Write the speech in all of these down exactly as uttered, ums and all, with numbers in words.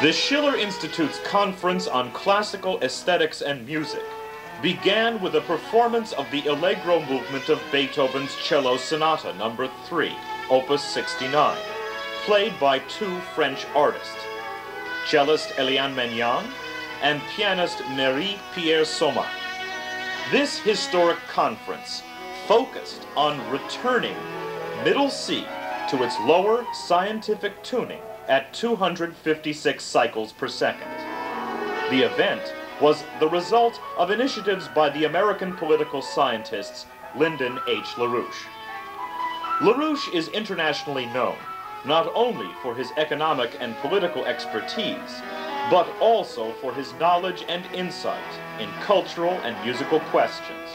The Schiller Institute's Conference on Classical Aesthetics and Music began with a performance of the Allegro movement of Beethoven's Cello Sonata number three, opus sixty-nine, played by two French artists, cellist Eliane Magnan and pianist Marie-Pierre Soma. This historic conference focused on returning Middle C to its lower scientific tuning at two hundred fifty-six cycles per second. The event was the result of initiatives by the American political scientists Lyndon H. LaRouche. LaRouche is internationally known not only for his economic and political expertise, but also for his knowledge and insight in cultural and musical questions.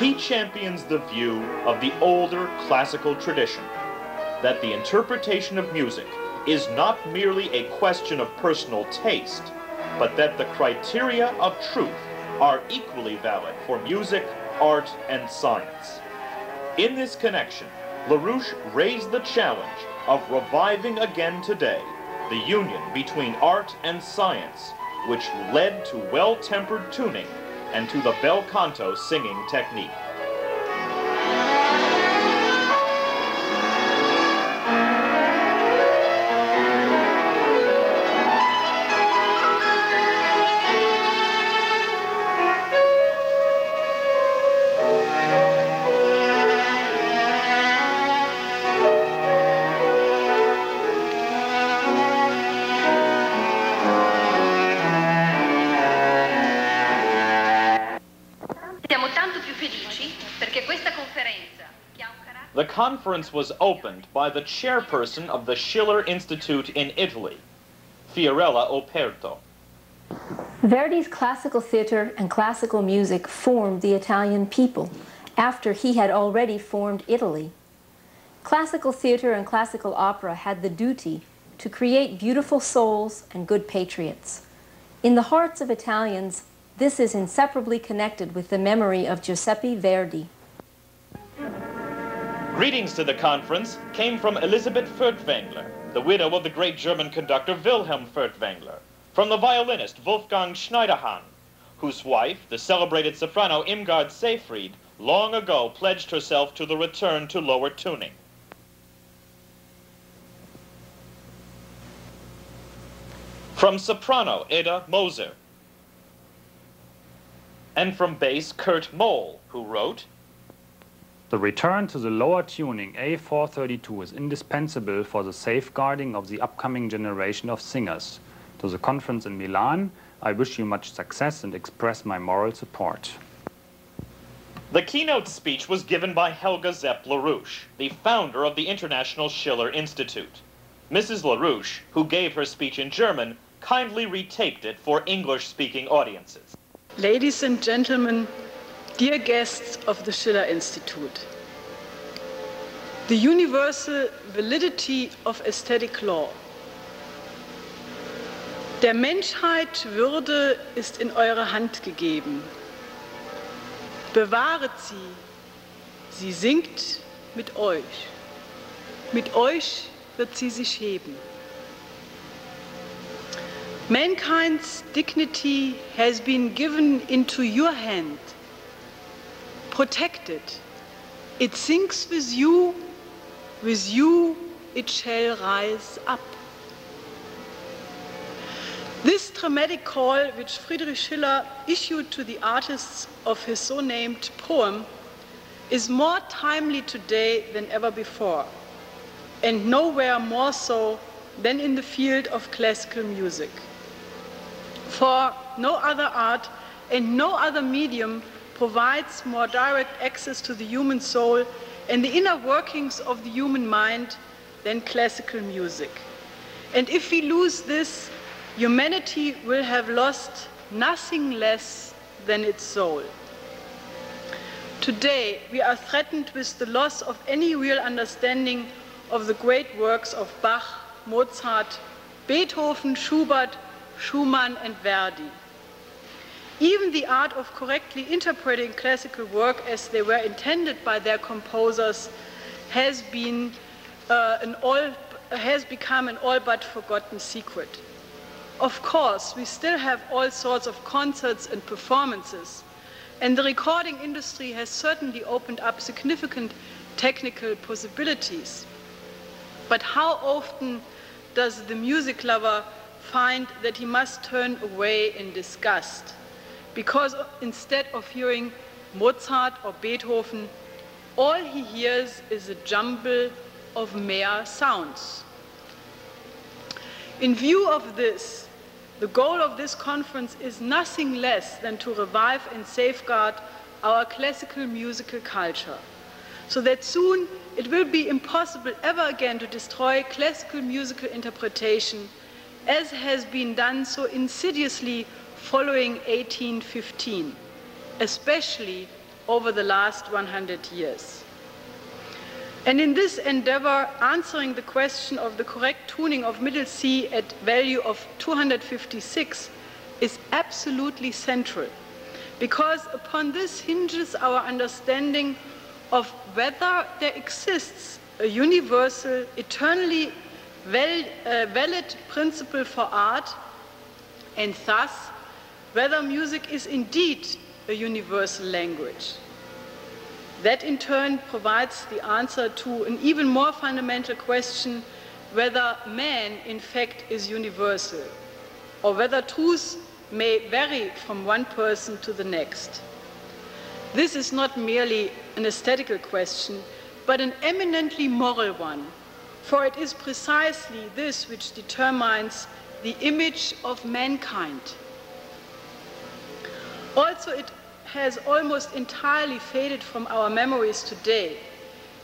He champions the view of the older classical tradition that the interpretation of music is not merely a question of personal taste, but that the criteria of truth are equally valid for music, art, and science. In this connection, LaRouche raised the challenge of reviving again today the union between art and science, which led to well-tempered tuning and to the bel canto singing technique. The conference was opened by the chairperson of the Schiller Institute in Italy, Fiorella Operto. Verdi's classical theater and classical music formed the Italian people after he had already formed Italy. Classical theater and classical opera had the duty to create beautiful souls and good patriots. In the hearts of Italians, this is inseparably connected with the memory of Giuseppe Verdi. Greetings to the conference came from Elisabeth Furtwängler, the widow of the great German conductor Wilhelm Furtwängler, from the violinist Wolfgang Schneiderhan, whose wife, the celebrated soprano Imgard Seyfried, long ago pledged herself to the return to lower tuning. From soprano Edda Moser, and from bass Kurt Moll, who wrote, "The return to the lower tuning A four thirty-two is indispensable for the safeguarding of the upcoming generation of singers. To the conference in Milan, I wish you much success and express my moral support." The keynote speech was given by Helga Zepp LaRouche, the founder of the International Schiller Institute. Missus LaRouche, who gave her speech in German, kindly retaped it for English-speaking audiences. Ladies and gentlemen, dear guests of the Schiller Institute, the universal validity of aesthetic law. Der Menschheit Würde ist in eure Hand gegeben. Bewahret sie, sie singt mit euch. Mit euch wird sie sich heben. Mankind's dignity has been given into your hand. Protected, it sinks with you, with you it shall rise up. This dramatic call which Friedrich Schiller issued to the artists of his so-named poem is more timely today than ever before, and nowhere more so than in the field of classical music. For no other art and no other medium provides more direct access to the human soul and the inner workings of the human mind than classical music. And if we lose this, humanity will have lost nothing less than its soul. Today, we are threatened with the loss of any real understanding of the great works of Bach, Mozart, Beethoven, Schubert, Schumann, and Verdi. Even the art of correctly interpreting classical work as they were intended by their composers has been, uh, an all, has become an all but forgotten secret. Of course, we still have all sorts of concerts and performances, and the recording industry has certainly opened up significant technical possibilities. But how often does the music lover find that he must turn away in disgust, because instead of hearing Mozart or Beethoven, all he hears is a jumble of mere sounds. In view of this, the goal of this conference is nothing less than to revive and safeguard our classical musical culture, so that soon it will be impossible ever again to destroy classical musical interpretation, as has been done so insidiously following eighteen fifteen, especially over the last one hundred years. And in this endeavor, answering the question of the correct tuning of Middle C at value of two hundred fifty-six is absolutely central, because upon this hinges our understanding of whether there exists a universal, eternally val uh, valid principle for art, and thus whether music is indeed a universal language. That in turn provides the answer to an even more fundamental question, whether man in fact is universal, or whether truth may vary from one person to the next. This is not merely an aesthetical question, but an eminently moral one, for it is precisely this which determines the image of mankind. Also, it has almost entirely faded from our memories today.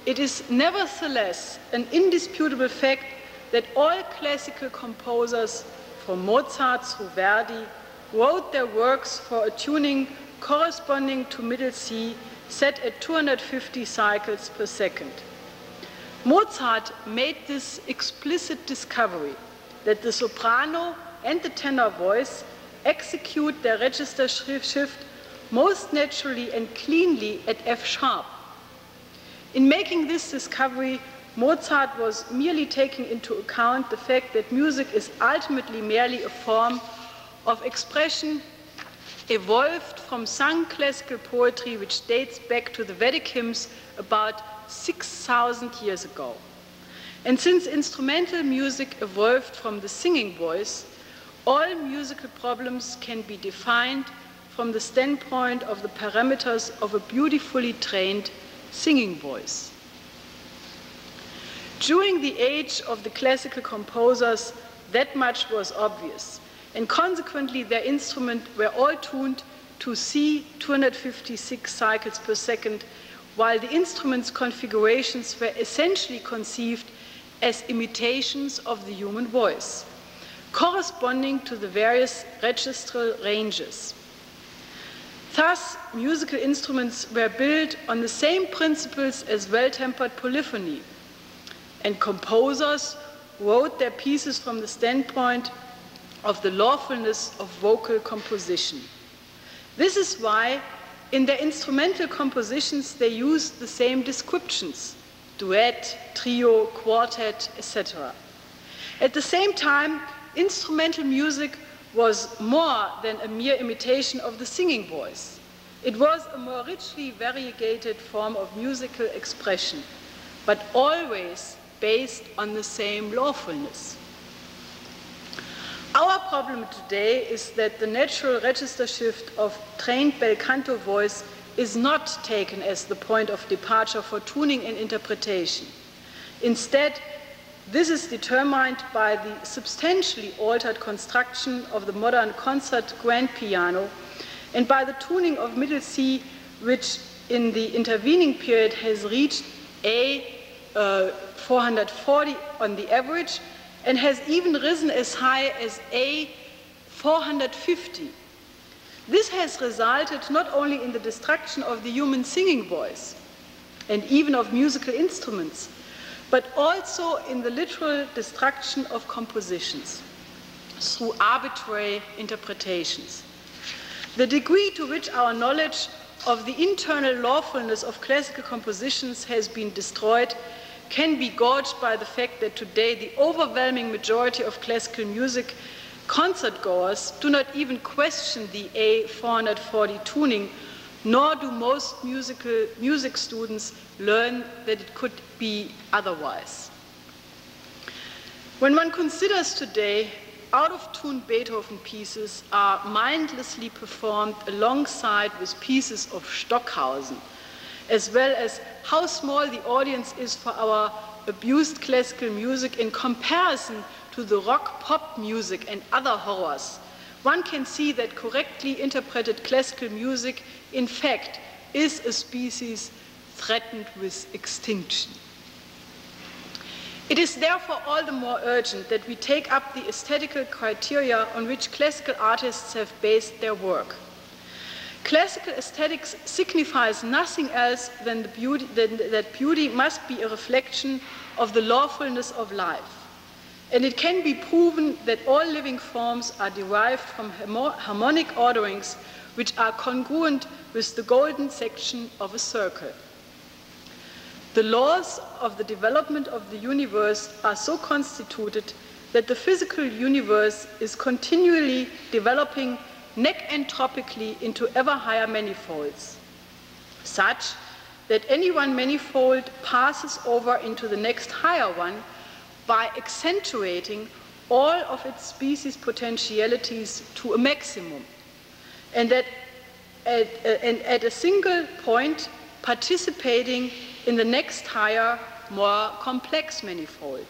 It is nevertheless an indisputable fact that all classical composers, from Mozart through Verdi, wrote their works for a tuning corresponding to Middle C set at two hundred fifty cycles per second. Mozart made this explicit discovery that the soprano and the tenor voice execute their register shift most naturally and cleanly at F sharp. In making this discovery, Mozart was merely taking into account the fact that music is ultimately merely a form of expression evolved from sung classical poetry, which dates back to the Vedic hymns about six thousand years ago. And since instrumental music evolved from the singing voice, all musical problems can be defined from the standpoint of the parameters of a beautifully trained singing voice. During the age of the classical composers, that much was obvious, and consequently their instruments were all tuned to C, two hundred fifty-six cycles per second, while the instrument's configurations were essentially conceived as imitations of the human voice, corresponding to the various registral ranges. Thus, musical instruments were built on the same principles as well-tempered polyphony, and composers wrote their pieces from the standpoint of the lawfulness of vocal composition. This is why, in their instrumental compositions, they used the same descriptions: duet, trio, quartet, et cetera. At the same time, instrumental music was more than a mere imitation of the singing voice. It was a more richly variegated form of musical expression, but always based on the same lawfulness. Our problem today is that the natural register shift of trained bel canto voice is not taken as the point of departure for tuning and interpretation. Instead, this is determined by the substantially altered construction of the modern concert grand piano and by the tuning of Middle C, which in the intervening period has reached A, uh, four hundred forty on the average, and has even risen as high as A, four hundred fifty. This has resulted not only in the destruction of the human singing voice and even of musical instruments, but also in the literal destruction of compositions through arbitrary interpretations. The degree to which our knowledge of the internal lawfulness of classical compositions has been destroyed can be gauged by the fact that today the overwhelming majority of classical music Concertgoers do not even question the A four forty tuning, nor do most musical, music students learn that it could be otherwise. When one considers today, out-of-tune Beethoven pieces are mindlessly performed alongside with pieces of Stockhausen, as well as how small the audience is for our abused classical music in comparison to the rock pop music and other horrors. One can see that correctly interpreted classical music, in fact, is a species threatened with extinction. It is therefore all the more urgent that we take up the aesthetical criteria on which classical artists have based their work. Classical aesthetics signifies nothing else than, the beauty, than that beauty must be a reflection of the lawfulness of life. And it can be proven that all living forms are derived from harmonic orderings which are congruent with the golden section of a circle. The laws of the development of the universe are so constituted that the physical universe is continually developing neck-entropically into ever higher manifolds, such that any one manifold passes over into the next higher one by accentuating all of its species potentialities to a maximum, and that at, and at a single point participating in the next higher, more complex manifold.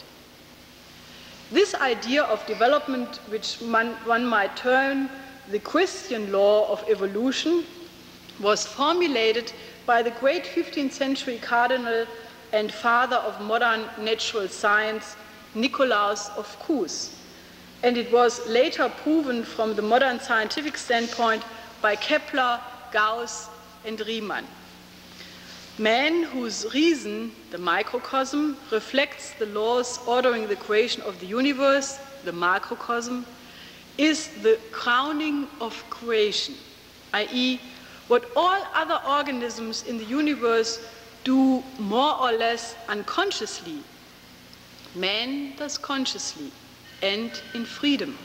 This idea of development, which one, one might term the Christian law of evolution, was formulated by the great fifteenth century cardinal and father of modern natural science, Nicolaus of Cusa, and it was later proven from the modern scientific standpoint by Kepler, Gauss, and Riemann. Man, whose reason, the microcosm, reflects the laws ordering the creation of the universe, the macrocosm, is the crowning of creation, that is, what all other organisms in the universe do more or less unconsciously. Man does consciously and in freedom.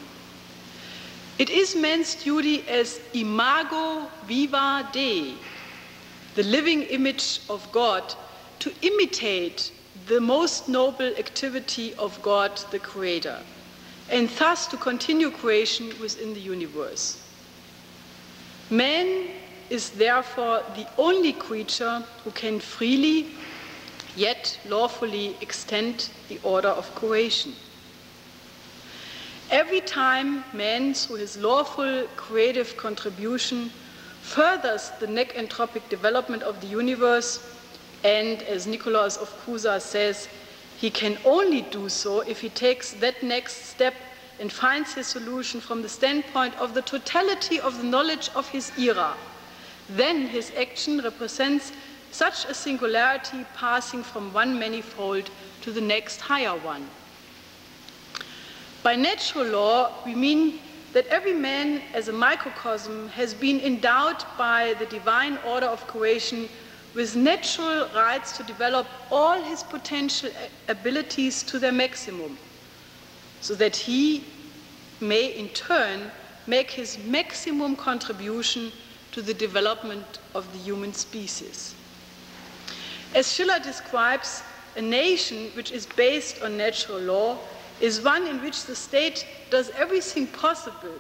It is man's duty as imago viva Dei, the living image of God, to imitate the most noble activity of God the Creator, and thus to continue creation within the universe. Man is therefore the only creature who can freely, yet lawfully, extend the order of creation. Every time man, through his lawful creative contribution, furthers the neck-entropic development of the universe, and as Nicolaus of Cusa says, he can only do so if he takes that next step and finds his solution from the standpoint of the totality of the knowledge of his era. Then his action represents such a singularity passing from one manifold to the next higher one. By natural law, we mean that every man as a microcosm has been endowed by the divine order of creation with natural rights to develop all his potential abilities to their maximum, so that he may in turn make his maximum contribution to the development of the human species. As Schiller describes, a nation which is based on natural law is one in which the state does everything possible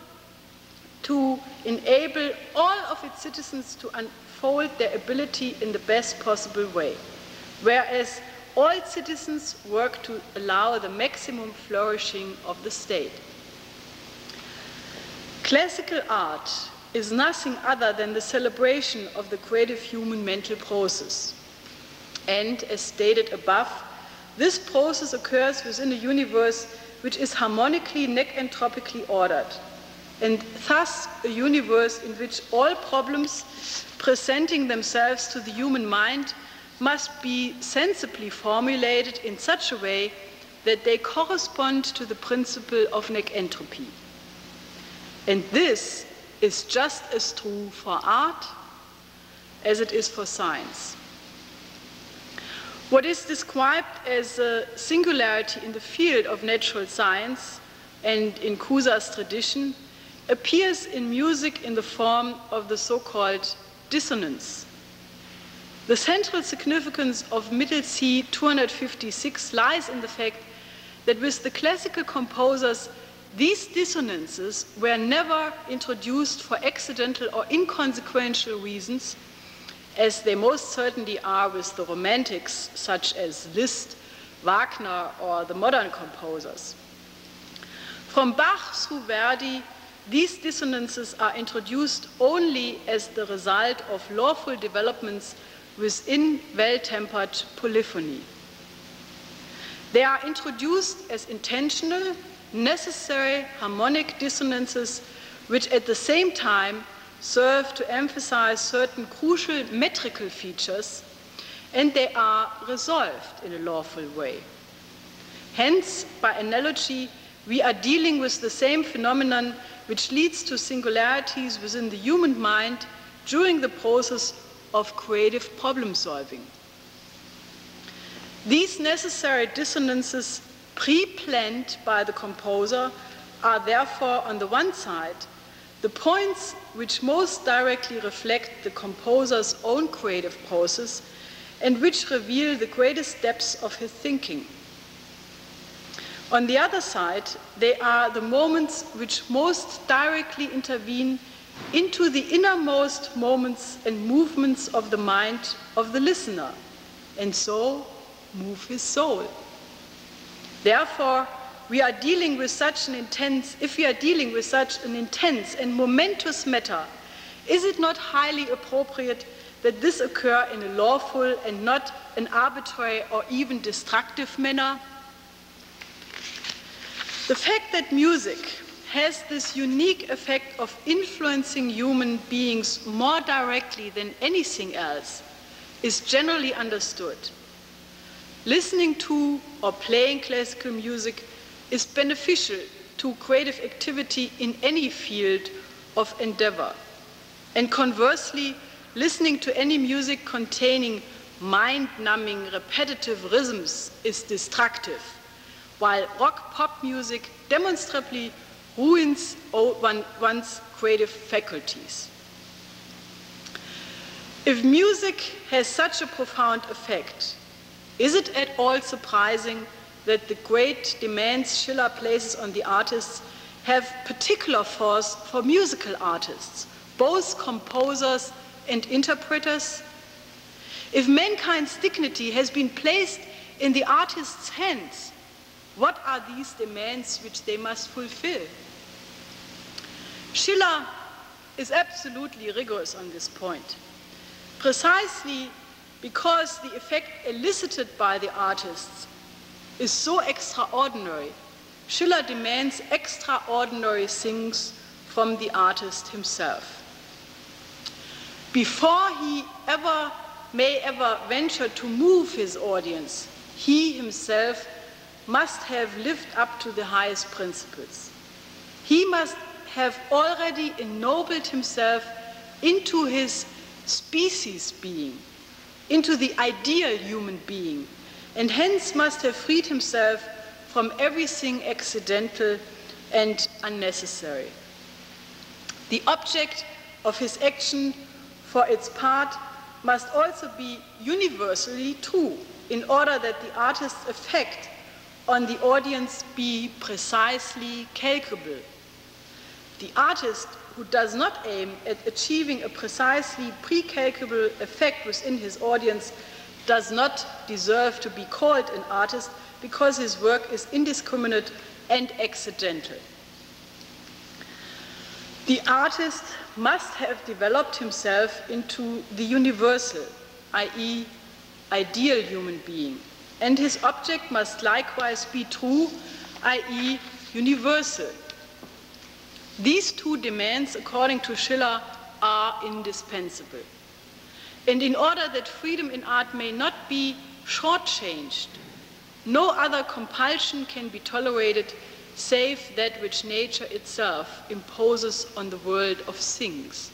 to enable all of its citizens to unfold their ability in the best possible way, whereas all citizens work to allow the maximum flourishing of the state. Classical art is nothing other than the celebration of the creative human mental process. And as stated above, this process occurs within a universe which is harmonically, neck-entropically ordered, and thus a universe in which all problems presenting themselves to the human mind must be sensibly formulated in such a way that they correspond to the principle of neck-entropy. And this is just as true for art as it is for science. What is described as a singularity in the field of natural science and in Cusa's tradition, appears in music in the form of the so-called dissonance. The central significance of Middle C two hundred fifty-six lies in the fact that with the classical composers, these dissonances were never introduced for accidental or inconsequential reasons, as they most certainly are with the Romantics, such as Liszt, Wagner, or the modern composers. From Bach through Verdi, these dissonances are introduced only as the result of lawful developments within well-tempered polyphony. They are introduced as intentional, necessary harmonic dissonances, which at the same time serve to emphasize certain crucial metrical features, and they are resolved in a lawful way. Hence, by analogy, we are dealing with the same phenomenon which leads to singularities within the human mind during the process of creative problem solving. These necessary dissonances pre-planned by the composer are therefore, on the one side, the points which most directly reflect the composer's own creative process and which reveal the greatest depths of his thinking. On the other side, they are the moments which most directly intervene into the innermost moments and movements of the mind of the listener, and so move his soul. Therefore, we are dealing with such an intense, if we are dealing with such an intense and momentous matter, is it not highly appropriate that this occur in a lawful and not an arbitrary or even destructive manner? The fact that music has this unique effect of influencing human beings more directly than anything else is generally understood. Listening to or playing classical music is beneficial to creative activity in any field of endeavor. And conversely, listening to any music containing mind-numbing, repetitive rhythms is destructive, while rock pop music demonstrably ruins one's creative faculties. If music has such a profound effect, is it at all surprising that the great demands Schiller places on the artists have particular force for musical artists, both composers and interpreters? If mankind's dignity has been placed in the artist's hands, what are these demands which they must fulfill? Schiller is absolutely rigorous on this point. Precisely because the effect elicited by the artists is so extraordinary, Schiller demands extraordinary things from the artist himself. Before he ever may ever venture to move his audience, he himself must have lived up to the highest principles. He must have already ennobled himself into his species being, into the ideal human being, and hence must have freed himself from everything accidental and unnecessary. The object of his action, for its part, must also be universally true, in order that the artist's effect on the audience be precisely calculable. The artist who does not aim at achieving a precisely pre-calculable effect within his audience does not deserve to be called an artist, because his work is indiscriminate and accidental. The artist must have developed himself into the universal, that is ideal human being, and his object must likewise be true, that is universal. These two demands, according to Schiller, are indispensable. And in order that freedom in art may not be shortchanged, no other compulsion can be tolerated save that which nature itself imposes on the world of things.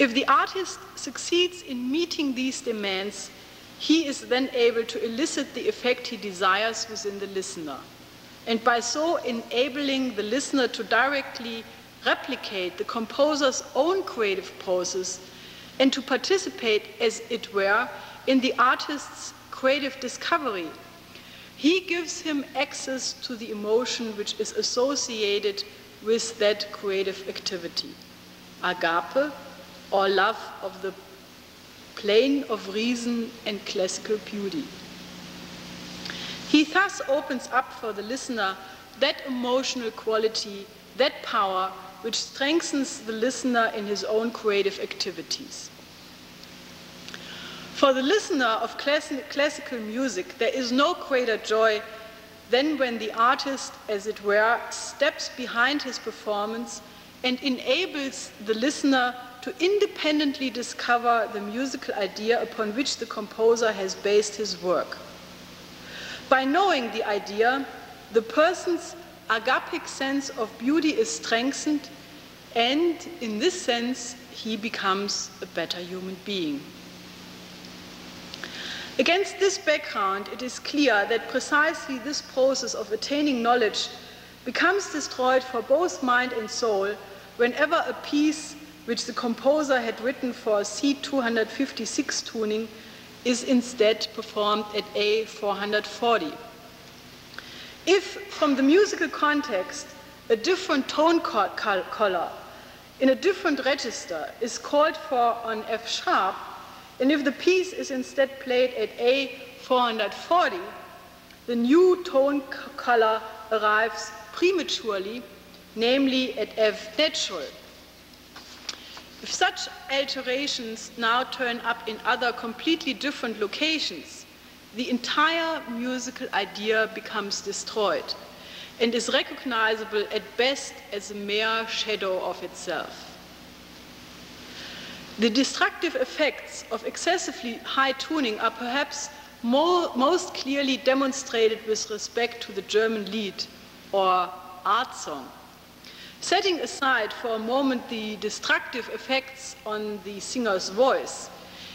If the artist succeeds in meeting these demands, he is then able to elicit the effect he desires within the listener, and by so enabling the listener to directly replicate the composer's own creative process and to participate, as it were, in the artist's creative discovery. He gives him access to the emotion which is associated with that creative activity, agape, or love of the plane of reason and classical beauty. He thus opens up for the listener that emotional quality, that power, which strengthens the listener in his own creative activities. For the listener of classic, classical music, there is no greater joy than when the artist, as it were, steps behind his performance and enables the listener to independently discover the musical idea upon which the composer has based his work. By knowing the idea, the person's agapic sense of beauty is strengthened, and in this sense, he becomes a better human being. Against this background, it is clear that precisely this process of attaining knowledge becomes destroyed for both mind and soul whenever a piece which the composer had written for C two fifty-six tuning is instead performed at A four forty. If, from the musical context, a different tone color in a different register is called for on F sharp, and if the piece is instead played at A four forty, the new tone color arrives prematurely, namely at F natural. If such alterations now turn up in other completely different locations, the entire musical idea becomes destroyed and is recognizable at best as a mere shadow of itself. The destructive effects of excessively high tuning are perhaps more, most clearly demonstrated with respect to the German Lied or art song. Setting aside for a moment the destructive effects on the singer's voice,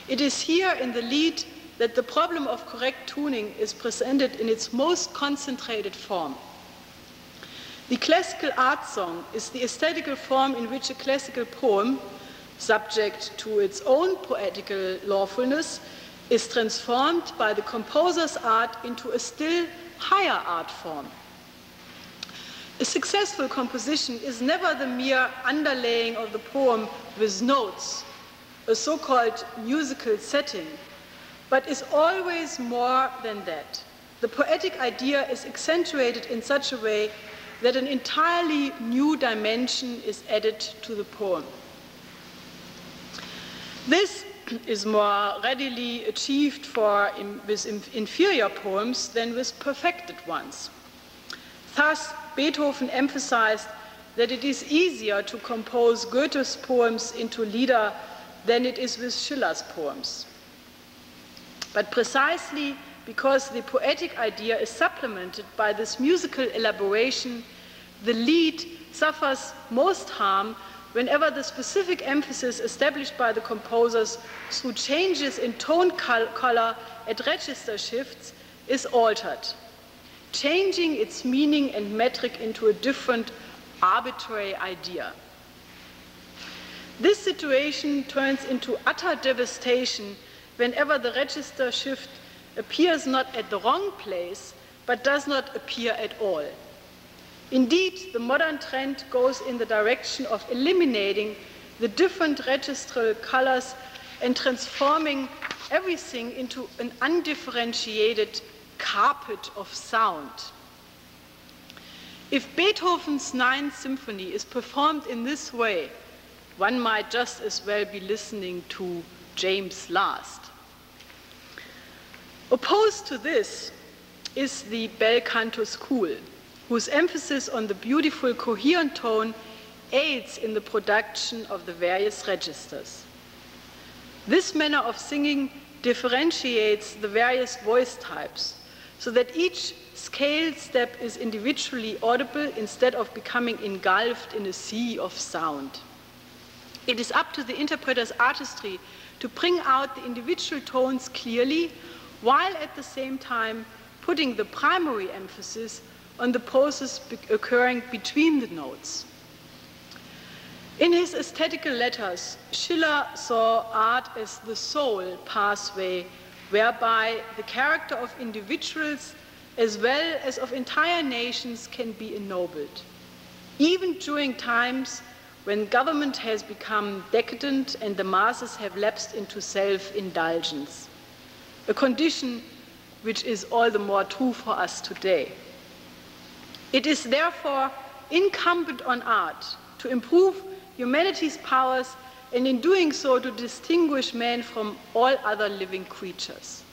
it is here in the Lied that the problem of correct tuning is presented in its most concentrated form. The classical art song is the aesthetical form in which a classical poem, subject to its own poetical lawfulness, is transformed by the composer's art into a still higher art form. A successful composition is never the mere underlaying of the poem with notes, a so-called musical setting, but is always more than that. The poetic idea is accentuated in such a way that an entirely new dimension is added to the poem. This is more readily achieved for, in, with inferior poems than with perfected ones. Thus, Beethoven emphasized that it is easier to compose Goethe's poems into Lieder than it is with Schiller's poems. But precisely because the poetic idea is supplemented by this musical elaboration, the Lied suffers most harm whenever the specific emphasis established by the composers through changes in tone color at register shifts is altered, changing its meaning and metric into a different arbitrary idea. This situation turns into utter devastation whenever the register shift appears not at the wrong place, but does not appear at all. Indeed, the modern trend goes in the direction of eliminating the different registral colors and transforming everything into an undifferentiated carpet of sound. If Beethoven's Ninth Symphony is performed in this way, one might just as well be listening to James Last. Opposed to this is the bel canto school, whose emphasis on the beautiful coherent tone aids in the production of the various registers. This manner of singing differentiates the various voice types so that each scale step is individually audible instead of becoming engulfed in a sea of sound. It is up to the interpreter's artistry to bring out the individual tones clearly, while at the same time putting the primary emphasis on the process be occurring between the notes. In his aesthetical letters, Schiller saw art as the soul pathway whereby the character of individuals as well as of entire nations can be ennobled, even during times when government has become decadent and the masses have lapsed into self-indulgence, a condition which is all the more true for us today. It is therefore incumbent on art to improve humanity's powers and in doing so to distinguish man from all other living creatures.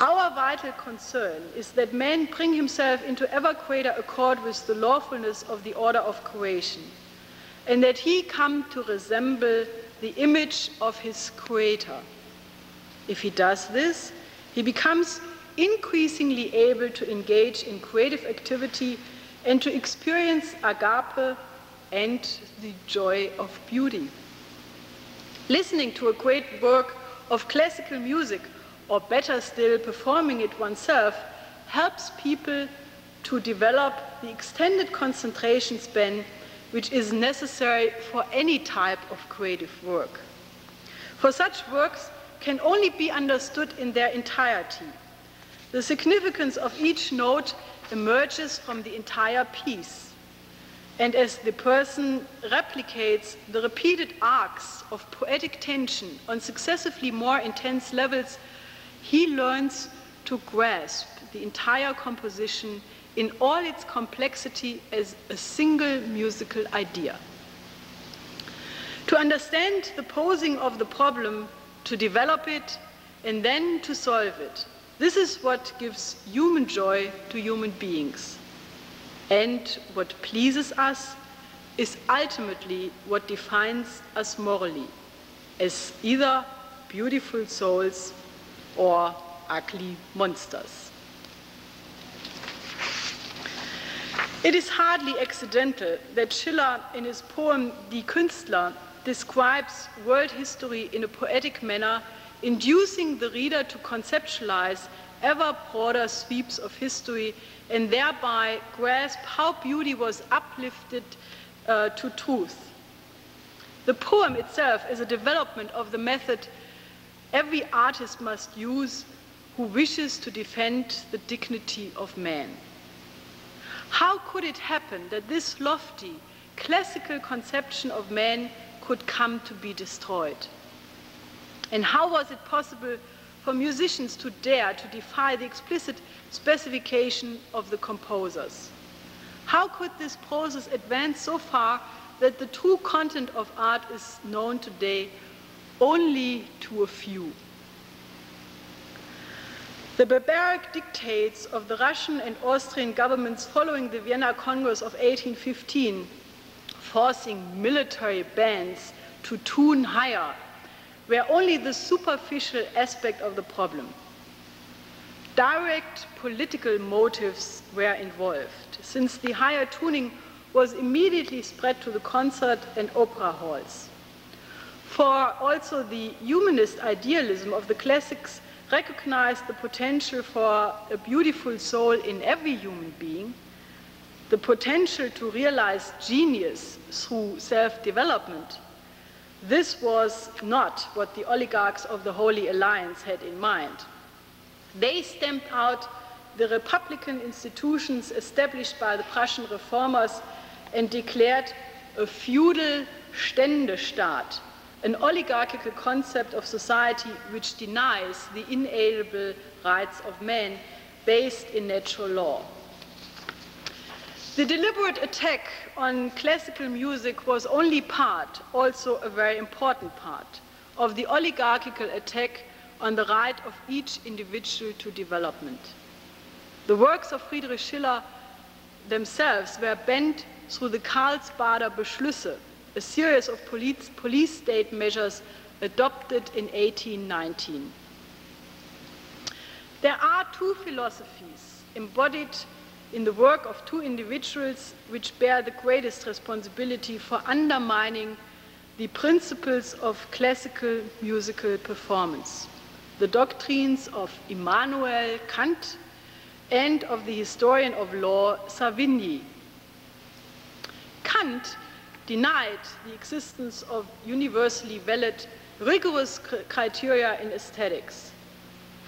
Our vital concern is that man bring himself into ever greater accord with the lawfulness of the order of creation, and that he come to resemble the image of his creator. If he does this, he becomes increasingly able to engage in creative activity and to experience agape and the joy of beauty. Listening to a great work of classical music, or better still, performing it oneself, helps people to develop the extended concentration span which is necessary for any type of creative work. For such works can only be understood in their entirety. The significance of each note emerges from the entire piece, and as the person replicates the repeated arcs of poetic tension on successively more intense levels, he learns to grasp the entire composition in all its complexity as a single musical idea. To understand the posing of the problem, to develop it, and then to solve it, this is what gives human joy to human beings. And what pleases us is ultimately what defines us morally, as either beautiful souls or ugly monsters. It is hardly accidental that Schiller, in his poem Die Künstler, describes world history in a poetic manner, inducing the reader to conceptualize ever broader sweeps of history and thereby grasp how beauty was uplifted uh, to truth. The poem itself is a development of the method every artist must use who wishes to defend the dignity of man. How could it happen that this lofty, classical conception of man could come to be destroyed? And how was it possible for musicians to dare to defy the explicit specification of the composers? How could this process advance so far that the true content of art is known today only to a few? The barbaric dictates of the Russian and Austrian governments following the Vienna Congress of eighteen fifteen, forcing military bands to tune higher, were only the superficial aspect of the problem. Direct political motives were involved, since the higher tuning was immediately spread to the concert and opera halls. For also the humanist idealism of the classics recognized the potential for a beautiful soul in every human being, the potential to realize genius through self-development. This was not what the oligarchs of the Holy Alliance had in mind. They stamped out the republican institutions established by the Prussian reformers and declared a feudal Ständestaat, an oligarchical concept of society which denies the inalienable rights of man based in natural law. The deliberate attack on classical music was only part, also a very important part, of the oligarchical attack on the right of each individual to development. The works of Friedrich Schiller themselves were banned through the Karlsbader Beschlüsse, a series of police, police state measures adopted in eighteen nineteen. There are two philosophies embodied in the work of two individuals which bear the greatest responsibility for undermining the principles of classical musical performance, the doctrines of Immanuel Kant and of the historian of law, Savigny. Kant denied the existence of universally valid, rigorous criteria in aesthetics,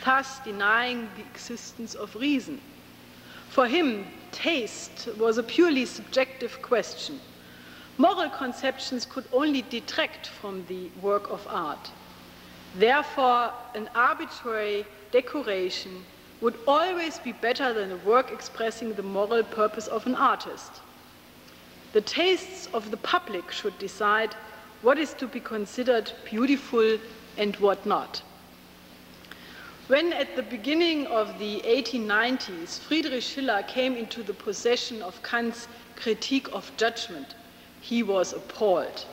thus denying the existence of reason. For him, taste was a purely subjective question. Moral conceptions could only detract from the work of art. Therefore, an arbitrary decoration would always be better than a work expressing the moral purpose of an artist. The tastes of the public should decide what is to be considered beautiful and what not. When at the beginning of the eighteen nineties, Friedrich Schiller came into the possession of Kant's Critique of Judgment, he was appalled.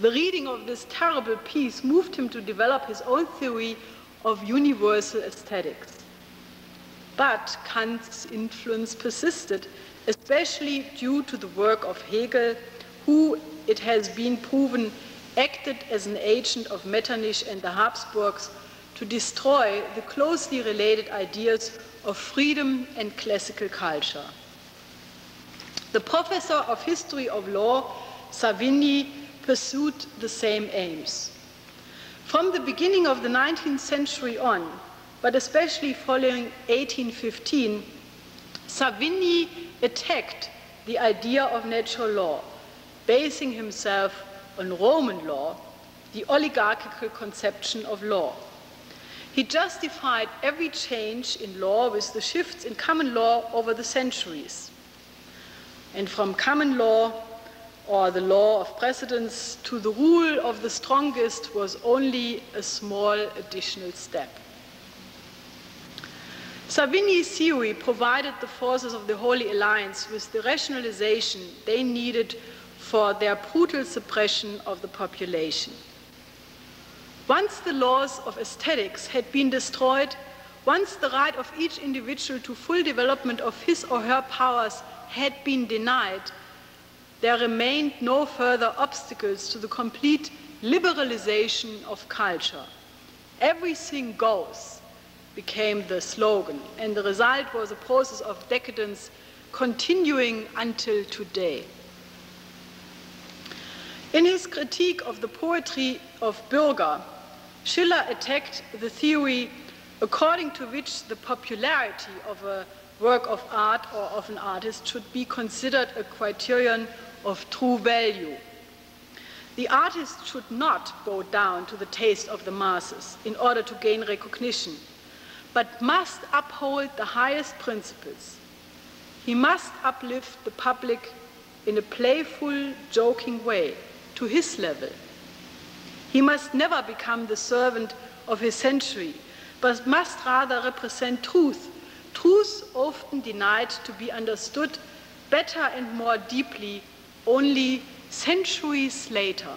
The reading of this terrible piece moved him to develop his own theory of universal aesthetics. But Kant's influence persisted, especially due to the work of Hegel, who, it has been proven, acted as an agent of Metternich and the Habsburgs to destroy the closely related ideas of freedom and classical culture. The professor of history of law, Savigny, pursued the same aims. From the beginning of the nineteenth century on, but especially following eighteen fifteen, Savigny attacked the idea of natural law, basing himself on Roman law, the oligarchical conception of law. He justified every change in law with the shifts in common law over the centuries. And from common law, or the law of precedence, to the rule of the strongest was only a small additional step. Savigny's theory provided the forces of the Holy Alliance with the rationalization they needed for their brutal suppression of the population. Once the laws of aesthetics had been destroyed, once the right of each individual to full development of his or her powers had been denied, there remained no further obstacles to the complete liberalization of culture. Everything goes became the slogan, and the result was a process of decadence continuing until today. In his critique of the poetry of Bürger, Schiller attacked the theory according to which the popularity of a work of art or of an artist should be considered a criterion of true value. The artist should not go down to the taste of the masses in order to gain recognition, but must uphold the highest principles. He must uplift the public in a playful, joking way to his level. He must never become the servant of his century, but must rather represent truth, truth often denied to be understood better and more deeply only centuries later.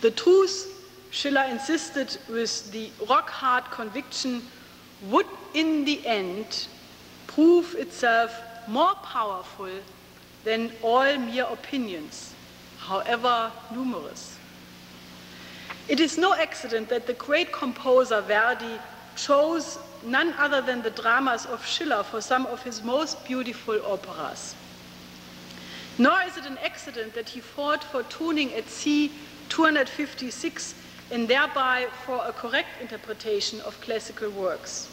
The truth, Schiller insisted with the rock-hard conviction, would in the end prove itself more powerful than all mere opinions, however numerous. It is no accident that the great composer Verdi chose none other than the dramas of Schiller for some of his most beautiful operas. Nor is it an accident that he fought for tuning at C two fifty-six and thereby for a correct interpretation of classical works.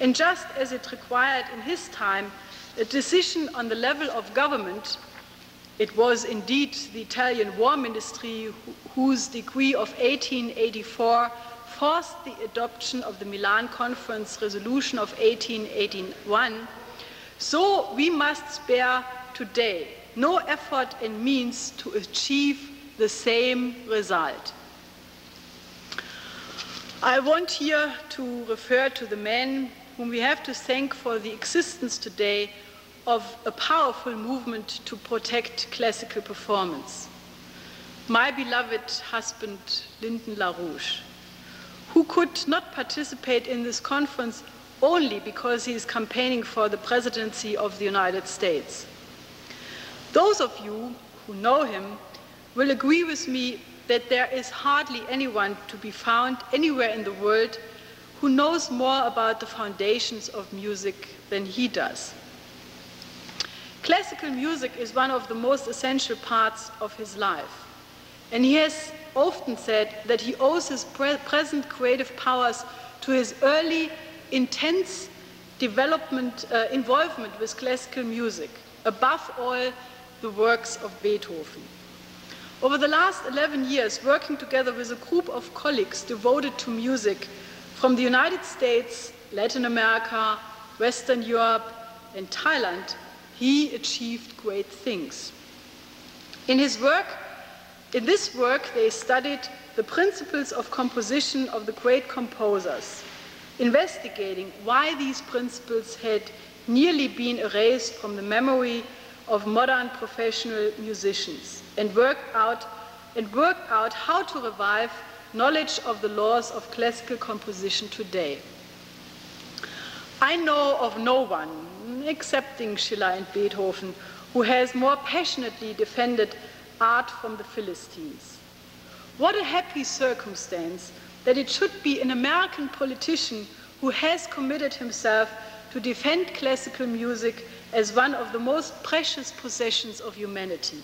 And just as it required in his time a decision on the level of government, it was indeed the Italian War Ministry whose decree of eighteen eighty-four forced the adoption of the Milan Conference resolution of eighteen eighty-one, so we must spare today no effort and means to achieve the same result. I want here to refer to the man whom we have to thank for the existence today of a powerful movement to protect classical performance, my beloved husband, Lyndon LaRouche, who could not participate in this conference only because he is campaigning for the presidency of the United States. Those of you who know him will agree with me that there is hardly anyone to be found anywhere in the world who knows more about the foundations of music than he does. Classical music is one of the most essential parts of his life, and he has often said that he owes his pre present creative powers to his early, intense development, uh, involvement with classical music, above all, the works of Beethoven. Over the last eleven years, working together with a group of colleagues devoted to music from the United States, Latin America, Western Europe, and Thailand, he achieved great things. In his work, in this work, they studied the principles of composition of the great composers, investigating why these principles had nearly been erased from the memory of modern professional musicians, and worked out, and worked out how to revive knowledge of the laws of classical composition today. I know of no one, excepting Schiller and Beethoven, who has more passionately defended art from the Philistines. What a happy circumstance that it should be an American politician who has committed himself to defend classical music as one of the most precious possessions of humanity.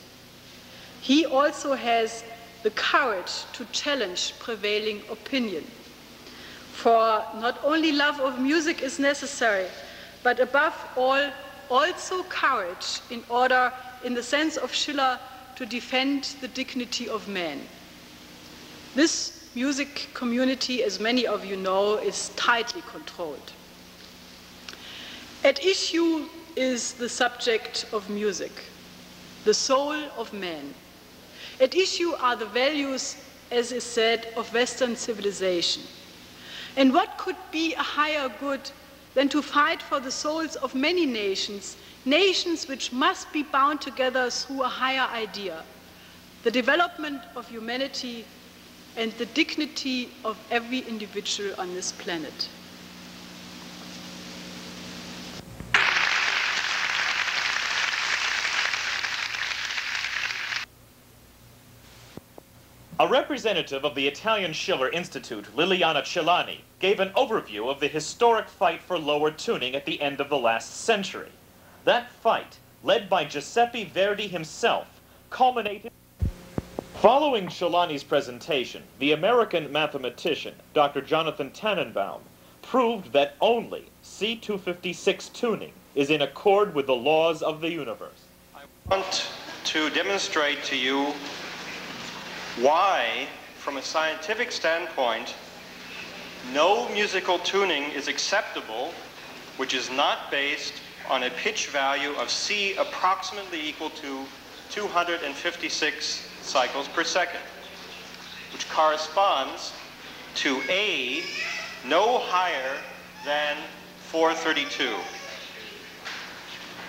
He also has the courage to challenge prevailing opinion. For not only love of music is necessary, but above all, also courage in order, in the sense of Schiller, to defend the dignity of man. This music community, as many of you know, is tightly controlled. At issue is the subject of music, the soul of man. At issue are the values, as is said, of Western civilization. And what could be a higher good than to fight for the souls of many nations, nations which must be bound together through a higher idea, the development of humanity and the dignity of every individual on this planet. A representative of the Italian Schiller Institute, Liliana Celani, gave an overview of the historic fight for lower tuning at the end of the last century. That fight, led by Giuseppe Verdi himself, culminated... Following Celani's presentation, the American mathematician, Doctor Jonathan Tannenbaum, proved that only C two fifty-six tuning is in accord with the laws of the universe. I want to demonstrate to you why, from a scientific standpoint, no musical tuning is acceptable which is not based on a pitch value of C approximately equal to two hundred fifty-six cycles per second, which corresponds to A no higher than four thirty-two.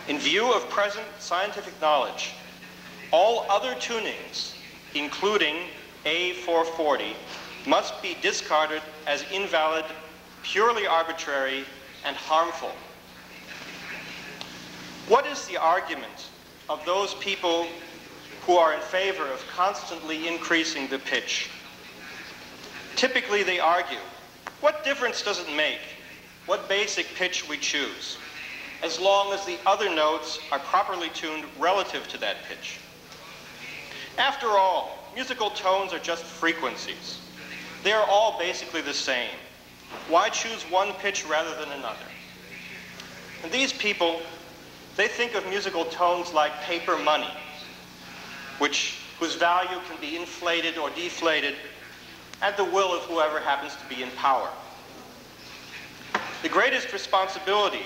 In view of present scientific knowledge, all other tunings, including A four forty, must be discarded as invalid, purely arbitrary, and harmful. What is the argument of those people who are in favor of constantly increasing the pitch? Typically, they argue, what difference does it make what basic pitch we choose, as long as the other notes are properly tuned relative to that pitch? After all, musical tones are just frequencies. They are all basically the same. Why choose one pitch rather than another? And these people, they think of musical tones like paper money, which, whose value can be inflated or deflated at the will of whoever happens to be in power. The greatest responsibility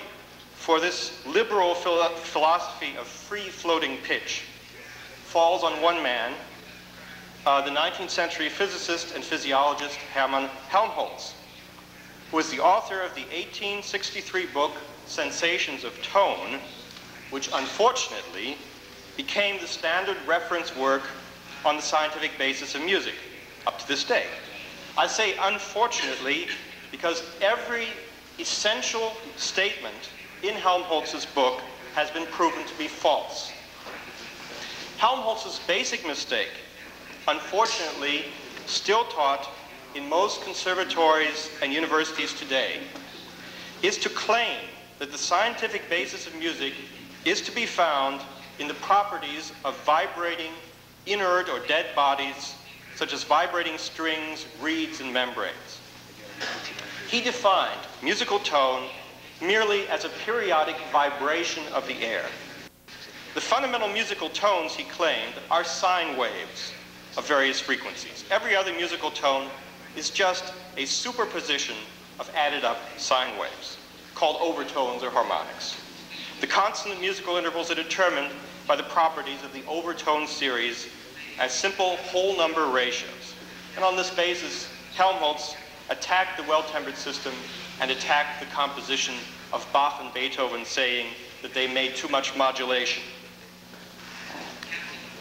for this liberal philo- philosophy of free-floating pitch falls on one man, uh, the nineteenth century physicist and physiologist Hermann Helmholtz, who is the author of the eighteen sixty-three book Sensations of Tone, which unfortunately became the standard reference work on the scientific basis of music up to this day. I say unfortunately because every essential statement in Helmholtz's book has been proven to be false. Helmholtz's basic mistake, unfortunately, still taught in most conservatories and universities today is to claim that the scientific basis of music is to be found in the properties of vibrating, inert or dead bodies, such as vibrating strings, reeds, and membranes. He defined musical tone merely as a periodic vibration of the air. The fundamental musical tones, he claimed, are sine waves of various frequencies. Every other musical tone is just a superposition of added up sine waves, called overtones or harmonics. The constant musical intervals are determined by the properties of the overtone series as simple whole number ratios. And on this basis, Helmholtz attacked the well-tempered system and attacked the composition of Bach and Beethoven, saying that they made too much modulation.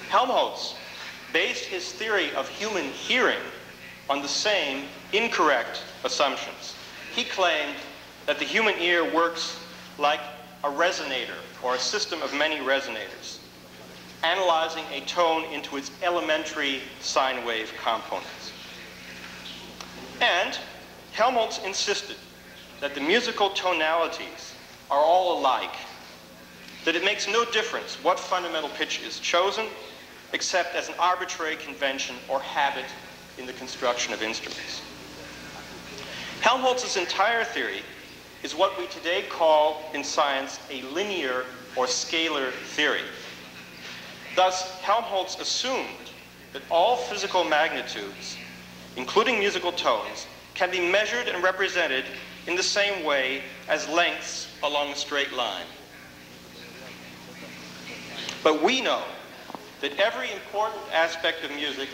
Helmholtz based his theory of human hearing on the same incorrect assumptions. He claimed that the human ear works like a resonator or a system of many resonators, analyzing a tone into its elementary sine wave components. And Helmholtz insisted that the musical tonalities are all alike, that it makes no difference what fundamental pitch is chosen, except as an arbitrary convention or habit in the construction of instruments. Helmholtz's entire theory is what we today call in science a linear or scalar theory. Thus, Helmholtz assumed that all physical magnitudes, including musical tones, can be measured and represented in the same way as lengths along a straight line. But we know that every important aspect of music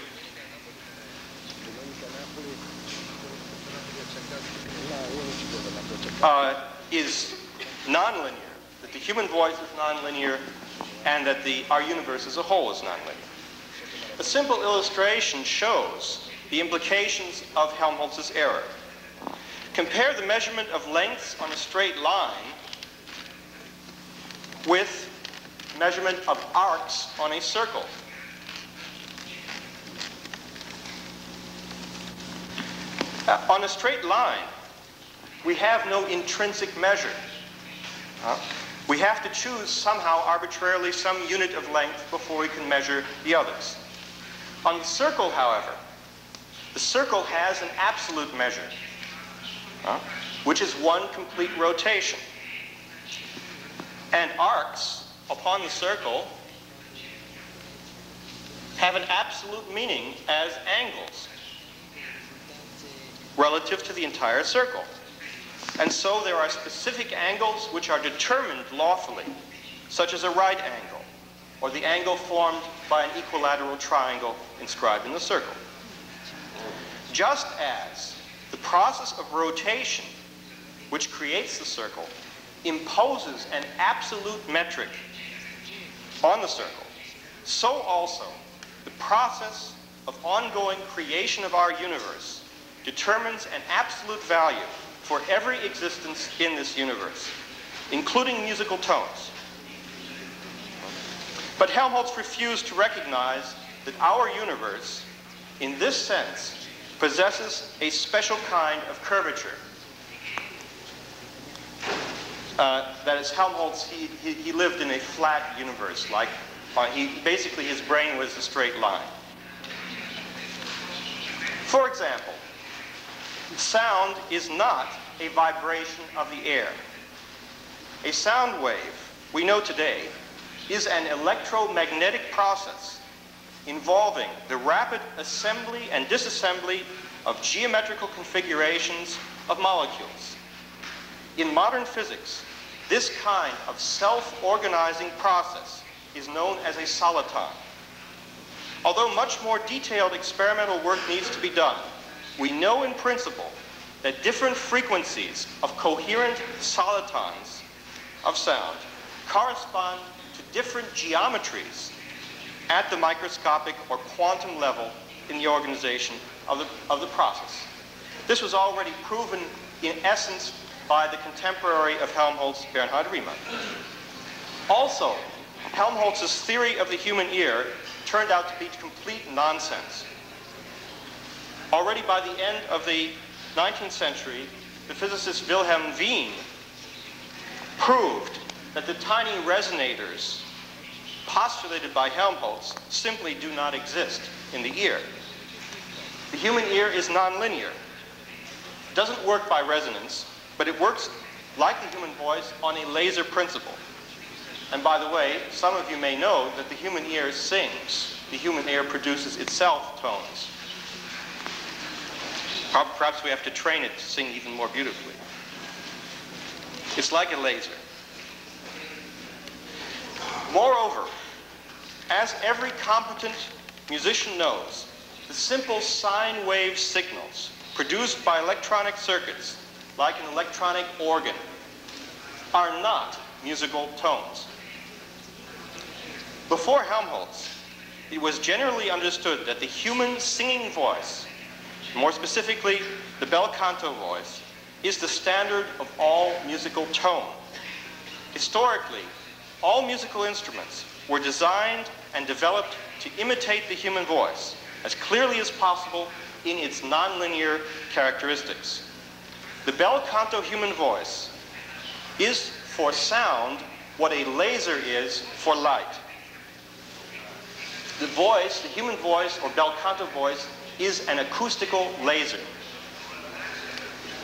Uh, is nonlinear, that the human voice is nonlinear, and that the, our universe as a whole is nonlinear. A simple illustration shows the implications of Helmholtz's error. Compare the measurement of lengths on a straight line with measurement of arcs on a circle. Uh, on a straight line, we have no intrinsic measure. Uh, we have to choose somehow arbitrarily some unit of length before we can measure the others. On the circle, however, the circle has an absolute measure, uh, which is one complete rotation. And arcs upon the circle have an absolute meaning as angles relative to the entire circle. And so there are specific angles which are determined lawfully, such as a right angle, or the angle formed by an equilateral triangle inscribed in the circle. Just as the process of rotation, which creates the circle, imposes an absolute metric on the circle, so also the process of ongoing creation of our universe determines an absolute value for every existence in this universe, including musical tones. But Helmholtz refused to recognize that our universe, in this sense, possesses a special kind of curvature. Uh, that is, Helmholtz, he, he, he lived in a flat universe, like uh, he, basically his brain was a straight line. For example, sound is not a vibration of the air. A sound wave, we know today, is an electromagnetic process involving the rapid assembly and disassembly of geometrical configurations of molecules. In modern physics, this kind of self-organizing process is known as a soliton. Although much more detailed experimental work needs to be done, we know in principle that different frequencies of coherent solitons of sound correspond to different geometries at the microscopic or quantum level in the organization of the, of the process. This was already proven in essence by the contemporary of Helmholtz, Bernhard Riemann. Also, Helmholtz's theory of the human ear turned out to be complete nonsense. Already by the end of the nineteenth century, the physicist Wilhelm Wien proved that the tiny resonators postulated by Helmholtz simply do not exist in the ear. The human ear is nonlinear. It doesn't work by resonance, but it works like the human voice on a laser principle. And by the way, some of you may know that the human ear sings. The human ear produces itself tones. Perhaps we have to train it to sing even more beautifully. It's like a laser. Moreover, as every competent musician knows, the simple sine wave signals produced by electronic circuits, like an electronic organ, are not musical tones. Before Helmholtz, it was generally understood that the human singing voice, more specifically the bel canto voice, is the standard of all musical tone. Historically, all musical instruments were designed and developed to imitate the human voice as clearly as possible in its nonlinear characteristics. The bel canto human voice is for sound what a laser is for light. The voice, the human voice or bel canto voice, is an acoustical laser.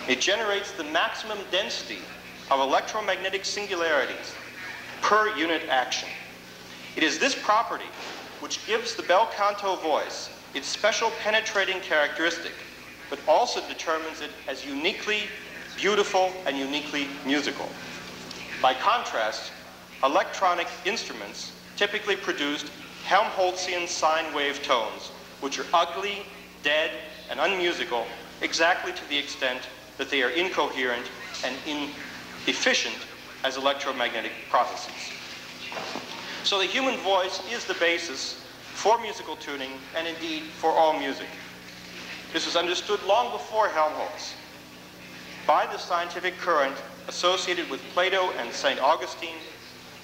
It generates the maximum density of electromagnetic singularities per unit action. It is this property which gives the bel canto voice its special penetrating characteristic, but also determines it as uniquely beautiful and uniquely musical. By contrast, electronic instruments typically produced Helmholtzian sine wave tones, which are ugly, dead, and unmusical, exactly to the extent that they are incoherent and inefficient as electromagnetic processes. So the human voice is the basis for musical tuning, and indeed for all music. This was understood long before Helmholtz by the scientific current associated with Plato and Saint Augustine,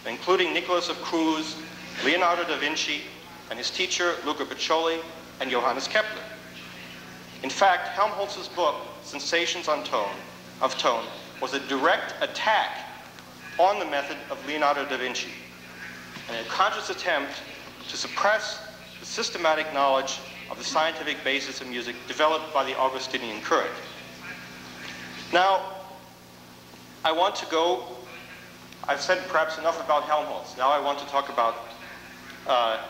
including Nicolaus of Cusa, Leonardo da Vinci, and his teacher Luca Pacioli and Johannes Kepler. In fact, Helmholtz's book, Sensations on Tone, of Tone, was a direct attack on the method of Leonardo da Vinci, and a conscious attempt to suppress the systematic knowledge of the scientific basis of music developed by the Augustinian current. Now, I want to go, I've said perhaps enough about Helmholtz. Now I want to talk about uh,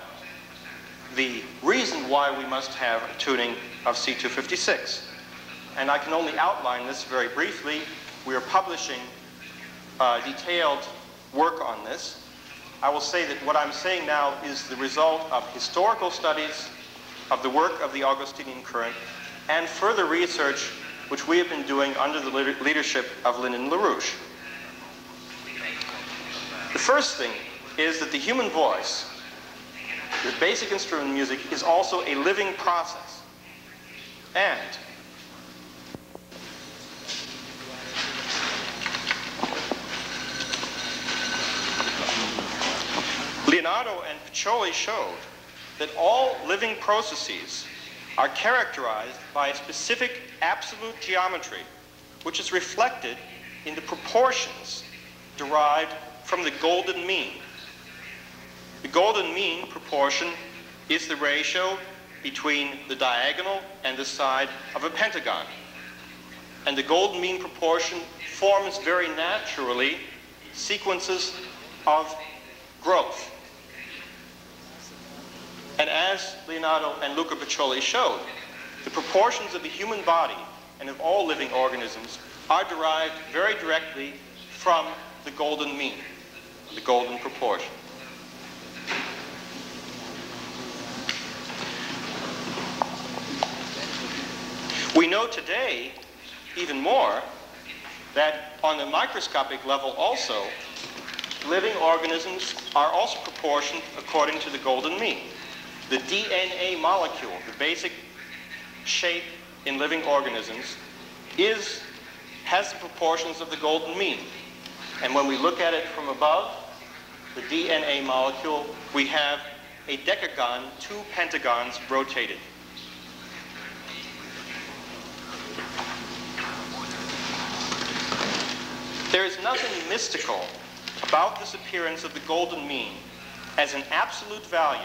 the reason why we must have a tuning of C two fifty-six. And I can only outline this very briefly. We are publishing uh, detailed work on this. I will say that what I'm saying now is the result of historical studies of the work of the Augustinian current and further research which we have been doing under the leadership of Lyndon LaRouche. The first thing is that the human voice, the basic instrument in music, is also a living process. And Leonardo and Pacioli showed that all living processes are characterized by a specific absolute geometry, which is reflected in the proportions derived from the golden mean. The golden mean proportion is the ratio between the diagonal and the side of a pentagon. And the golden mean proportion forms very naturally sequences of growth. And as Leonardo and Luca Pacioli showed, the proportions of the human body and of all living organisms are derived very directly from the golden mean, the golden proportion. We know today, even more, that on the microscopic level also, living organisms are also proportioned according to the golden mean. The D N A molecule, the basic shape in living organisms, is, has the proportions of the golden mean. And when we look at it from above, the D N A molecule, we have a decagon, two pentagons rotated. There is nothing mystical about this appearance of the golden mean as an absolute value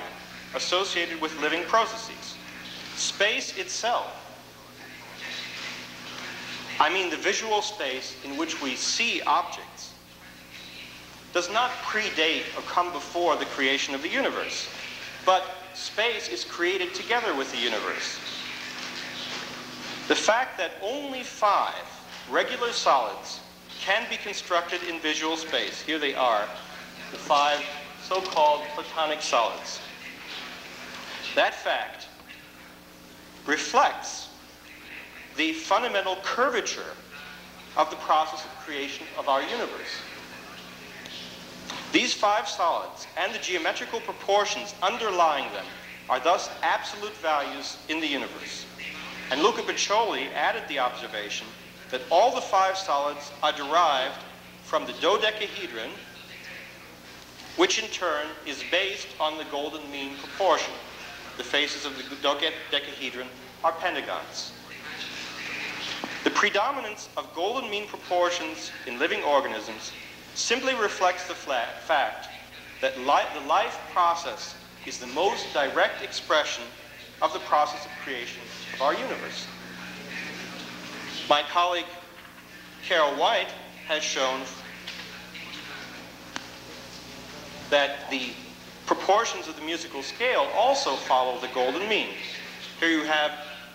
associated with living processes. Space itself, I mean the visual space in which we see objects, does not predate or come before the creation of the universe, but space is created together with the universe. The fact that only five regular solids can be constructed in visual space, here they are, the five so-called platonic solids, that fact reflects the fundamental curvature of the process of creation of our universe. These five solids and the geometrical proportions underlying them are thus absolute values in the universe. And Luca Pacioli added the observation that all the five solids are derived from the dodecahedron, which in turn is based on the golden mean proportion. The faces of the dodecahedron are pentagons. The predominance of golden mean proportions in living organisms simply reflects the fact that li the life process is the most direct expression of the process of creation of our universe. My colleague Carol White has shown that the proportions of the musical scale also follow the golden mean. Here you have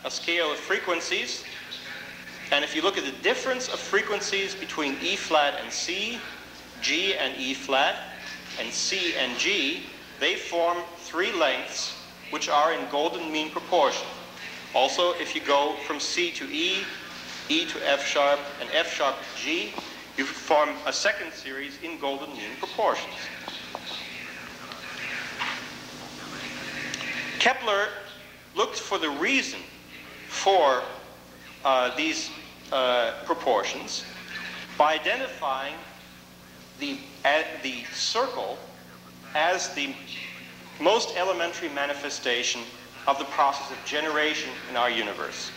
a scale of frequencies, and if you look at the difference of frequencies between E flat and C, G and E flat, and C and G, they form three lengths which are in golden mean proportion. Also, if you go from C to E, E to F sharp, and F sharp to G, you form a second series in golden mean proportions. Kepler looked for the reason for uh, these uh, proportions by identifying the, uh, the circle as the most elementary manifestation of the process of generation in our universe.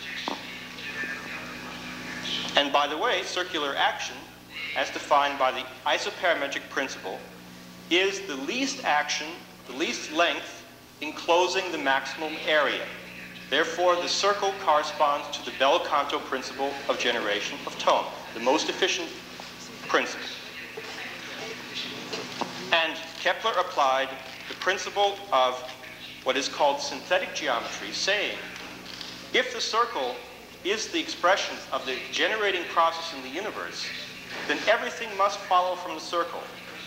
And by the way, circular action, as defined by the isoperimetric principle, is the least action, the least length, enclosing the maximum area. Therefore, the circle corresponds to the bel canto principle of generation of tone, the most efficient principle. And Kepler applied the principle of what is called synthetic geometry, saying, if the circle is the expression of the generating process in the universe, then everything must follow from the circle.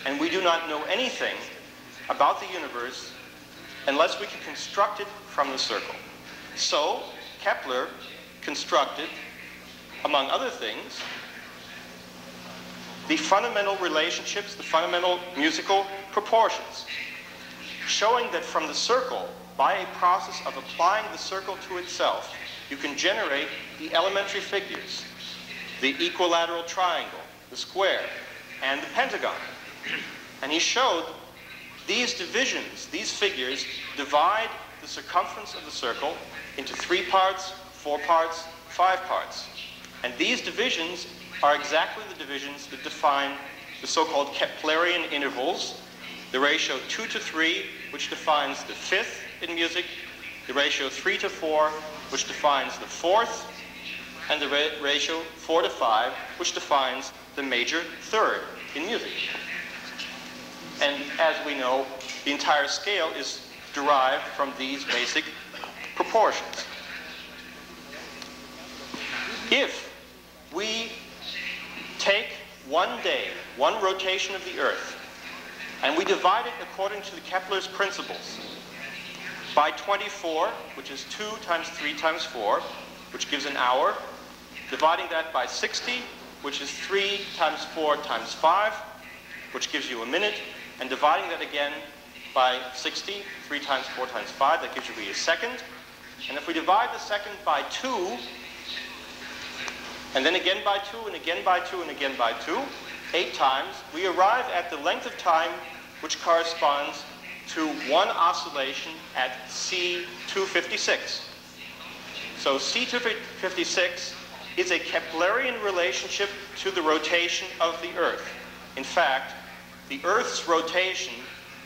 And we do not know anything about the universe unless we can construct it from the circle. So Kepler constructed, among other things, the fundamental relationships, the fundamental musical proportions, showing that from the circle, by a process of applying the circle to itself, you can generate the elementary figures, the equilateral triangle, the square, and the pentagon. And he showed these divisions, these figures, divide the circumference of the circle into three parts, four parts, five parts. And these divisions are exactly the divisions that define the so-called Keplerian intervals, the ratio two to three, which defines the fifth in music, the ratio three to four, which defines the fourth, and the ra ratio four to five, which defines the major third in music. And as we know, the entire scale is derived from these basic proportions. If we take one day, one rotation of the Earth, and we divide it according to the Kepler's principles, by twenty-four, which is two times three times four, which gives an hour, dividing that by sixty, which is three times four times five, which gives you a minute, and dividing that again by sixty, three times four times five, that gives you a second. And if we divide the second by two, and then again by two, and again by two, and again by two, eight times, we arrive at the length of time which corresponds to one oscillation at C two fifty-six. So C two fifty-six is a Keplerian relationship to the rotation of the Earth. In fact, the Earth's rotation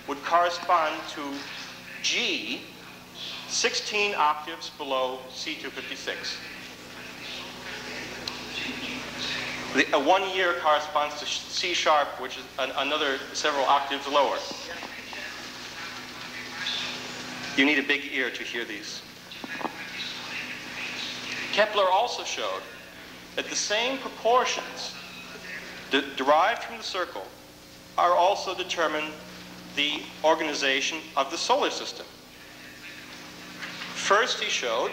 would correspond to G, sixteen octaves below C two fifty-six. The, uh, one year corresponds to C sharp, which is an, another several octaves lower. You need a big ear to hear these. Kepler also showed that the same proportions de derived from the circle are also determined the organization of the solar system. First, he showed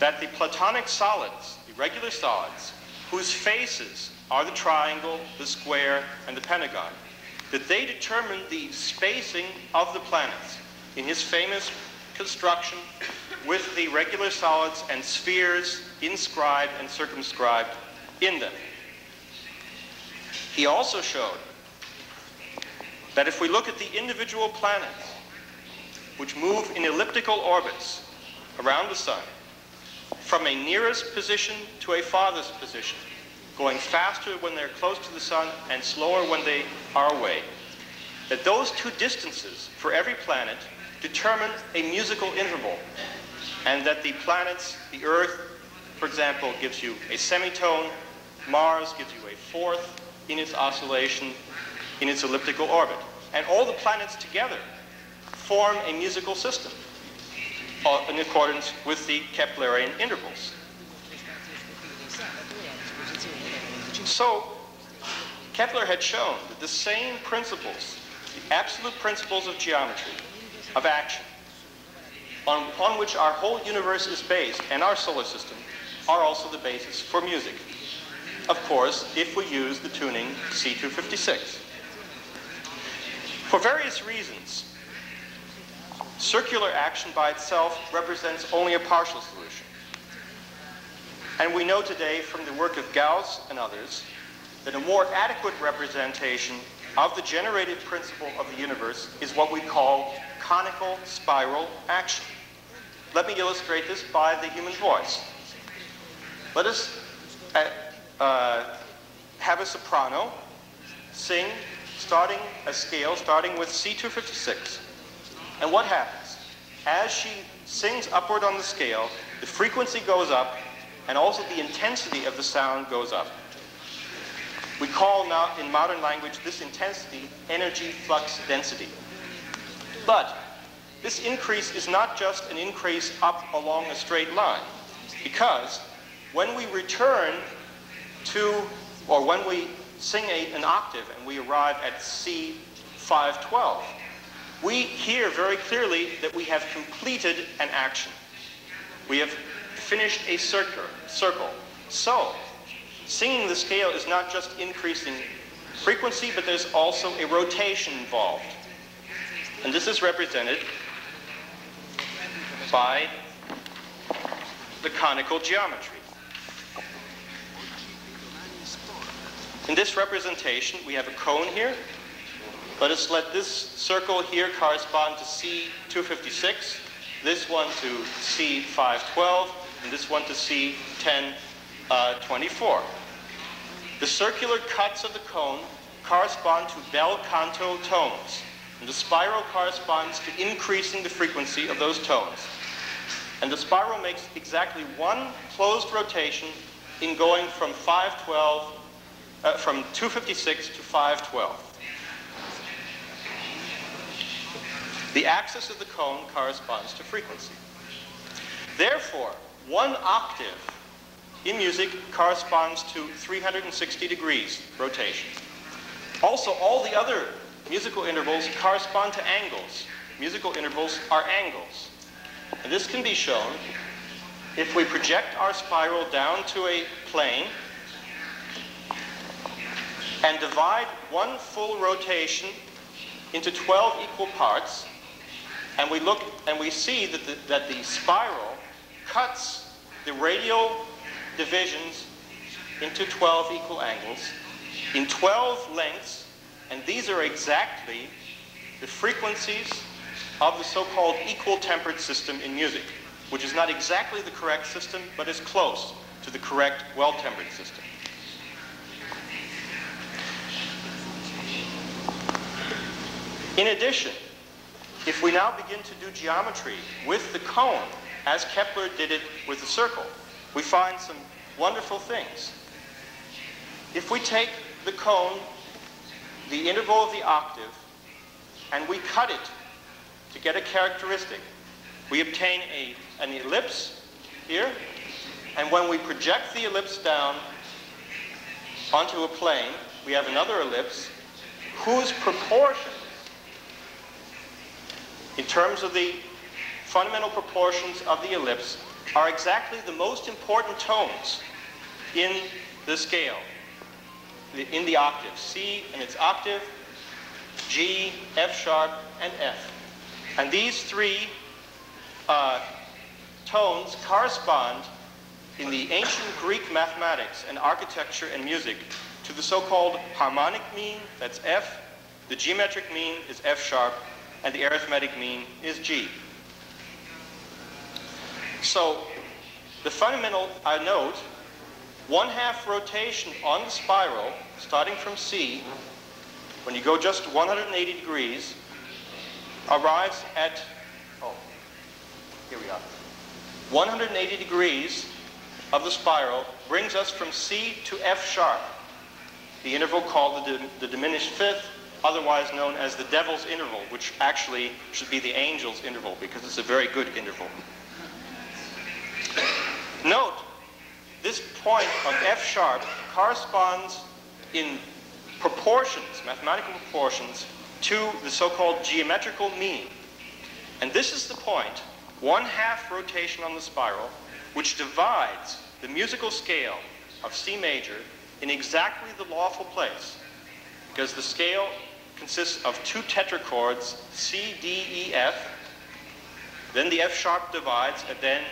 that the platonic solids, the regular solids, whose faces are the triangle, the square, and the pentagon, that they determine the spacing of the planets in his famous construction with the regular solids and spheres inscribed and circumscribed in them. He also showed that if we look at the individual planets, which move in elliptical orbits around the sun, from a nearest position to a farthest position, going faster when they're close to the sun and slower when they are away, that those two distances for every planet determine a musical interval, and that the planets, the Earth, for example, gives you a semitone, Mars gives you a fourth in its oscillation, in its elliptical orbit. And all the planets together form a musical system uh, in accordance with the Keplerian intervals. So Kepler had shown that the same principles, the absolute principles of geometry, of action, on, upon which our whole universe is based, and our solar system, are also the basis for music. Of course, if we use the tuning C two fifty-six. For various reasons, circular action by itself represents only a partial solution. And we know today from the work of Gauss and others that a more adequate representation of the generative principle of the universe is what we call conical spiral action. Let me illustrate this by the human voice. Let us uh, uh, have a soprano sing starting a scale, starting with C two fifty-six. And what happens? As she sings upward on the scale, the frequency goes up, and also the intensity of the sound goes up. We call now, in modern language, this intensity energy flux density. But this increase is not just an increase up along a straight line, because when we return to, or when we sing a, an octave and we arrive at C five twelve, we hear very clearly that we have completed an action. We have finished a circle. circle. So, singing the scale is not just increasing frequency, but there's also a rotation involved. And this is represented by the conical geometry. In this representation, we have a cone here. Let us let this circle here correspond to C two fifty-six, this one to C five twelve, and this one to C ten twenty-four. The circular cuts of the cone correspond to bel canto tones, and the spiral corresponds to increasing the frequency of those tones. And the spiral makes exactly one closed rotation in going from five twelve, uh, from two fifty-six to five twelve. The axis of the cone corresponds to frequency. Therefore, one octave in music corresponds to three hundred sixty degrees rotation. Also, all the other musical intervals correspond to angles. Musical intervals are angles. And this can be shown if we project our spiral down to a plane and divide one full rotation into twelve equal parts. And we look and we see that the, that the spiral cuts the radial divisions into twelve equal angles in twelve lengths, and these are exactly the frequencies of the so-called equal tempered system in music, which is not exactly the correct system, but is close. to the correct well-tempered system. In addition, if we now begin to do geometry with the cone, as Kepler did it with the circle, we find some wonderful things. If we take the cone, the interval of the octave, and we cut it to get a characteristic, we obtain a, an ellipse here, and when we project the ellipse down onto a plane, we have another ellipse whose proportions, in terms of the fundamental proportions of the ellipse, are exactly the most important tones in the scale, in the octave, C and its octave, G, F sharp, and F. And these three uh, tones correspond in the ancient Greek mathematics and architecture and music to the so-called harmonic mean, that's F, the geometric mean is F sharp, and the arithmetic mean is G. So the fundamental, I note, one half rotation on the spiral, starting from C, when you go just one hundred eighty degrees, arrives at, oh, here we are. one hundred eighty degrees of the spiral brings us from C to F sharp, the interval called the, the diminished fifth, otherwise known as the devil's interval, which actually should be the angel's interval because it's a very good interval. Note, this point of F sharp corresponds in proportions, mathematical proportions, to the so-called geometrical mean. And this is the point, one half rotation on the spiral, which divides the musical scale of C major in exactly the lawful place, because the scale consists of two tetrachords, C, D, E, F, then the F sharp divides, and then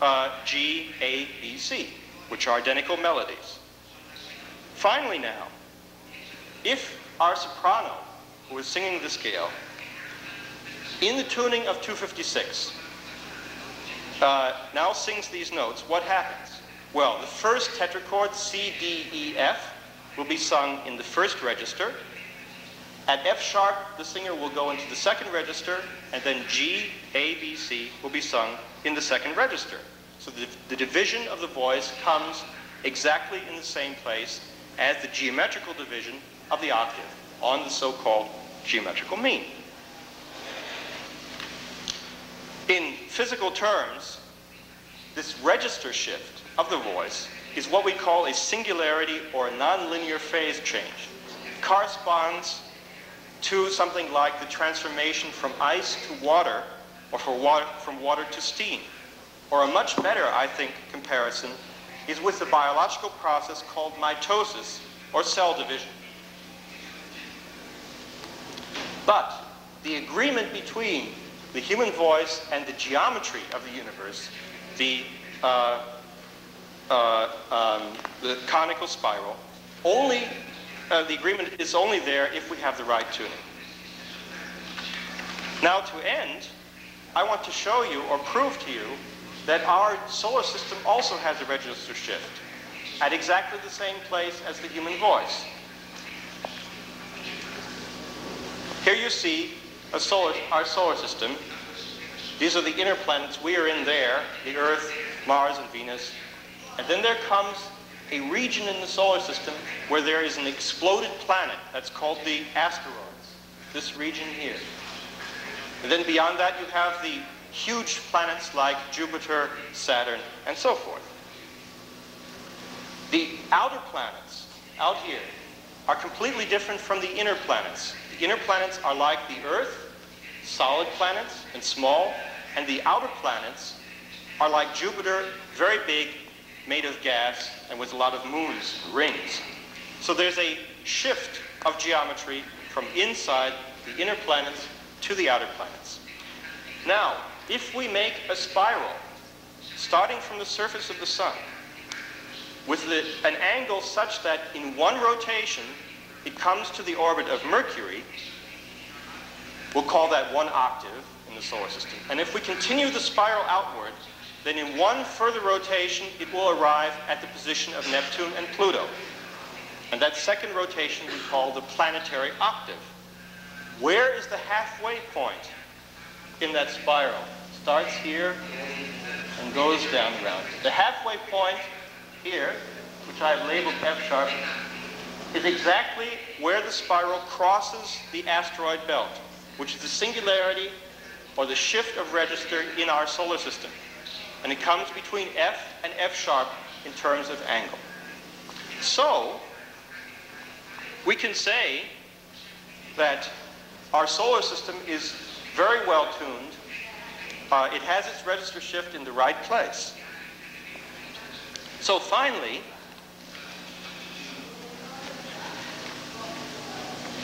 uh, G, A, B, C, which are identical melodies. Finally now, if our soprano, who is singing the scale, in the tuning of two fifty-six, uh, now sings these notes, what happens? Well, the first tetrachord, C, D, E, F, will be sung in the first register. At F sharp, the singer will go into the second register, and then G, A, B, C will be sung in the second register. So the, the division of the voice comes exactly in the same place as the geometrical division of the octave on the so-called geometrical mean. In physical terms, this register shift of the voice is what we call a singularity or a nonlinear phase change. It corresponds to something like the transformation from ice to water, or for water, from water to steam. Or a much better, I think, comparison is with the biological process called mitosis, or cell division. But the agreement between the human voice and the geometry of the universe, the uh, Uh, um, the conical spiral, only uh, the agreement is only there if we have the right tuning. Now to end, I want to show you or prove to you that our solar system also has a register shift at exactly the same place as the human voice. Here you see a solar, our solar system. These are the inner planets we are in there, the Earth, Mars, and Venus. And then there comes a region in the solar system where there is an exploded planet that's called the asteroids, this region here. And then beyond that, you have the huge planets like Jupiter, Saturn, and so forth. The outer planets out here are completely different from the inner planets. The inner planets are like the Earth, solid planets and small, and the outer planets are like Jupiter, very big, made of gas, and with a lot of moons, rings. So there's a shift of geometry from inside the inner planets to the outer planets. Now, if we make a spiral, starting from the surface of the sun, with the, an angle such that in one rotation, it comes to the orbit of Mercury, we'll call that one octave in the solar system. And if we continue the spiral outward, then in one further rotation, it will arrive at the position of Neptune and Pluto. And that second rotation we call the planetary octave. Where is the halfway point in that spiral? Starts here and goes down around. The halfway point here, which I've labeled F sharp, is exactly where the spiral crosses the asteroid belt, which is the singularity or the shift of register in our solar system. And it comes between F and F sharp in terms of angle. So we can say that our solar system is very well tuned. Uh, it has its register shift in the right place. So finally,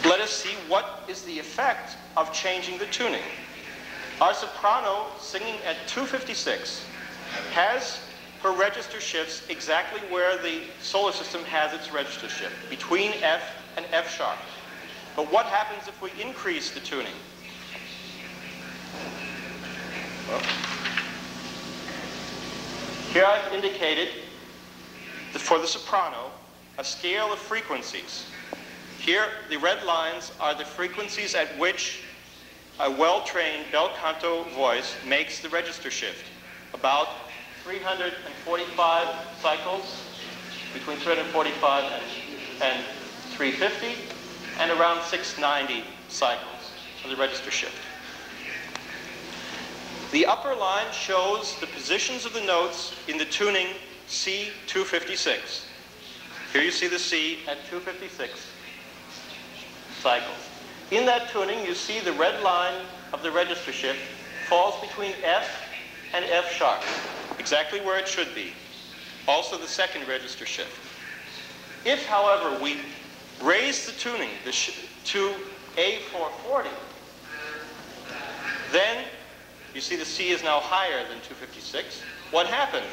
let us see what is the effect of changing the tuning. Our soprano singing at two fifty-six has her register shifts exactly where the solar system has its register shift, between F and F sharp. But what happens if we increase the tuning? Well, here I've indicated that for the soprano, a scale of frequencies. Here, the red lines are the frequencies at which a well-trained bel canto voice makes the register shift, about three hundred forty-five cycles, between three hundred forty-five and, and three hundred fifty, and around six hundred ninety cycles for the register shift. The upper line shows the positions of the notes in the tuning C two fifty-six. Here you see the C at two fifty-six cycles. In that tuning, you see the red line of the register shift falls between F and F sharp, exactly where it should be. Also the second register shift. If, however, we raise the tuning the sh to A four forty, then you see the C is now higher than two fifty-six. What happens?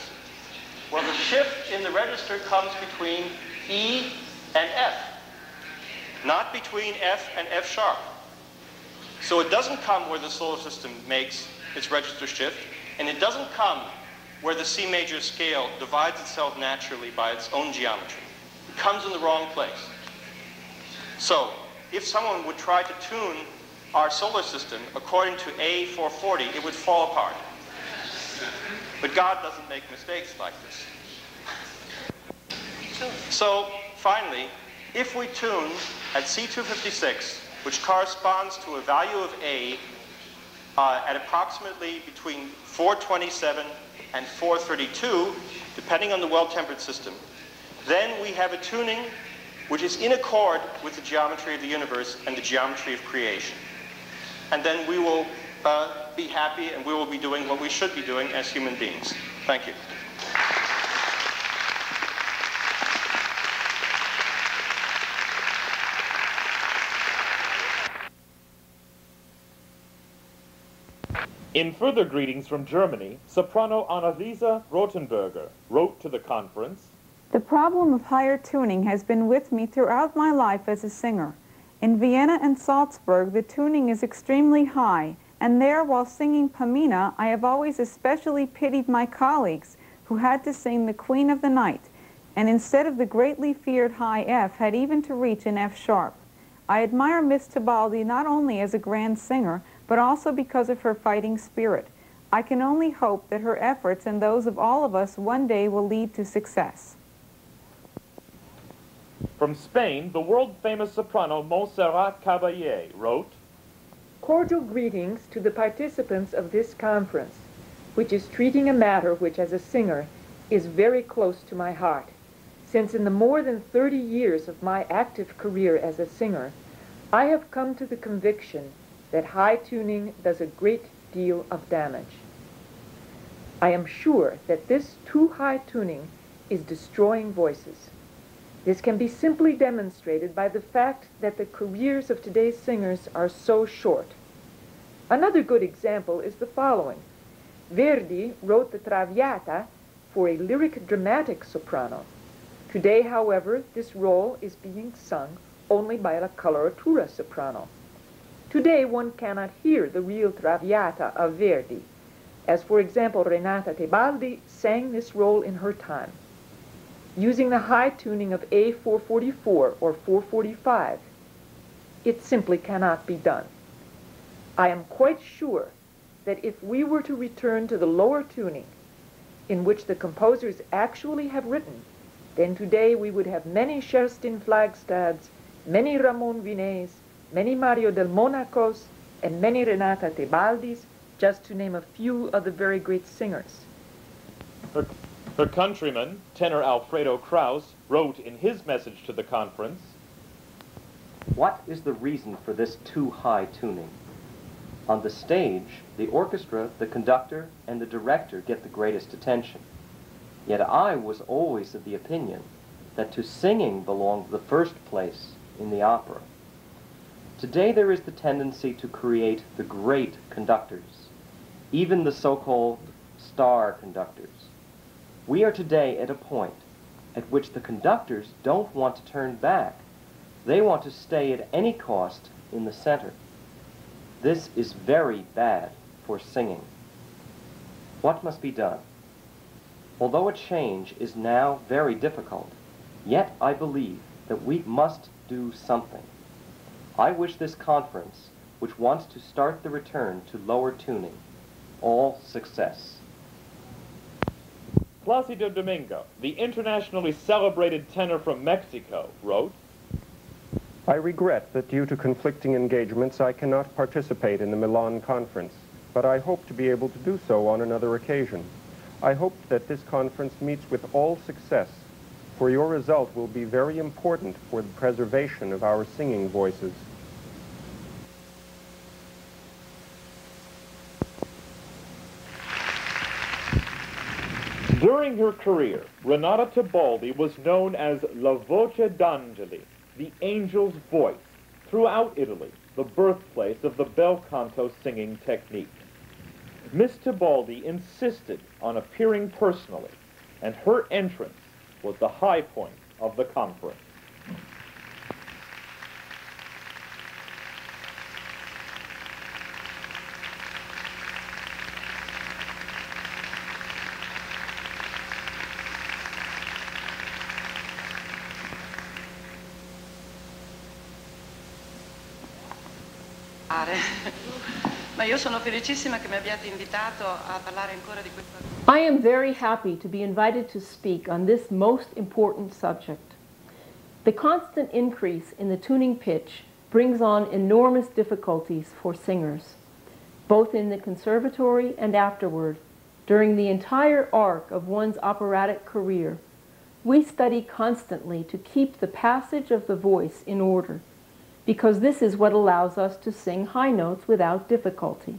Well, the shift in the register comes between E and F, not between F and F sharp. So it doesn't come where the solar system makes its register shift, and it doesn't come where the C major scale divides itself naturally by its own geometry. It comes in the wrong place. So if someone would try to tune our solar system according to A four forty, it would fall apart. But God doesn't make mistakes like this. So finally, if we tune at C two fifty-six, which corresponds to a value of A uh, at approximately between four twenty-seven and four thirty-two, depending on the well-tempered system, then we have a tuning which is in accord with the geometry of the universe and the geometry of creation. And then we will uh, be happy, and we will be doing what we should be doing as human beings. Thank you. In further greetings from Germany, soprano Annalisa Rothenberger wrote to the conference, "The problem of higher tuning has been with me throughout my life as a singer. In Vienna and Salzburg, the tuning is extremely high, and there, while singing Pamina, I have always especially pitied my colleagues who had to sing the Queen of the Night, and instead of the greatly feared high F, had even to reach an F sharp. I admire Miss Tebaldi not only as a grand singer, but also because of her fighting spirit. I can only hope that her efforts and those of all of us one day will lead to success." From Spain, the world-famous soprano Montserrat Caballé wrote, "Cordial greetings to the participants of this conference, which is treating a matter which, as a singer, is very close to my heart, since in the more than thirty years of my active career as a singer, I have come to the conviction that high tuning does a great deal of damage. I am sure that this too high tuning is destroying voices. This can be simply demonstrated by the fact that the careers of today's singers are so short. Another good example is the following. Verdi wrote the Traviata for a lyric dramatic soprano. Today, however, this role is being sung only by a coloratura soprano. Today one cannot hear the real Traviata of Verdi, as for example Renata Tebaldi sang this role in her time, using the high tuning of A four forty-four or four forty-five. It simply cannot be done. I am quite sure that if we were to return to the lower tuning in which the composers actually have written, then today we would have many Kerstin Flagstads, many Ramon Vinés, many Mario del Monacos, and many Renata Tebaldis, just to name a few of the very great singers. Her, her countryman, tenor Alfredo Kraus, wrote in his message to the conference, "What is the reason for this too high tuning? On the stage, the orchestra, the conductor, and the director get the greatest attention. Yet I was always of the opinion that to singing belonged the first place in the opera. Today there is the tendency to create the great conductors, even the so-called star conductors. We are today at a point at which the conductors don't want to turn back. They want to stay at any cost in the center. This is very bad for singing. What must be done? Although a change is now very difficult, yet I believe that we must do something. I wish this conference, which wants to start the return to lower tuning, all success." Plácido Domingo, the internationally celebrated tenor from Mexico, wrote, "I regret that due to conflicting engagements I cannot participate in the Milan conference, but I hope to be able to do so on another occasion. I hope that this conference meets with all success, for your result will be very important for the preservation of our singing voices." During her career, Renata Tebaldi was known as La Voce d'Angeli, the angel's voice, throughout Italy, the birthplace of the bel canto singing technique. Miss Tebaldi insisted on appearing personally, and her entrance was the high point of the conference. I am very happy to be invited to speak on this most important subject. The constant increase in the tuning pitch brings on enormous difficulties for singers, both in the conservatory and afterward, during the entire arc of one's operatic career. We study constantly to keep the passage of the voice in order, because this is what allows us to sing high notes without difficulty.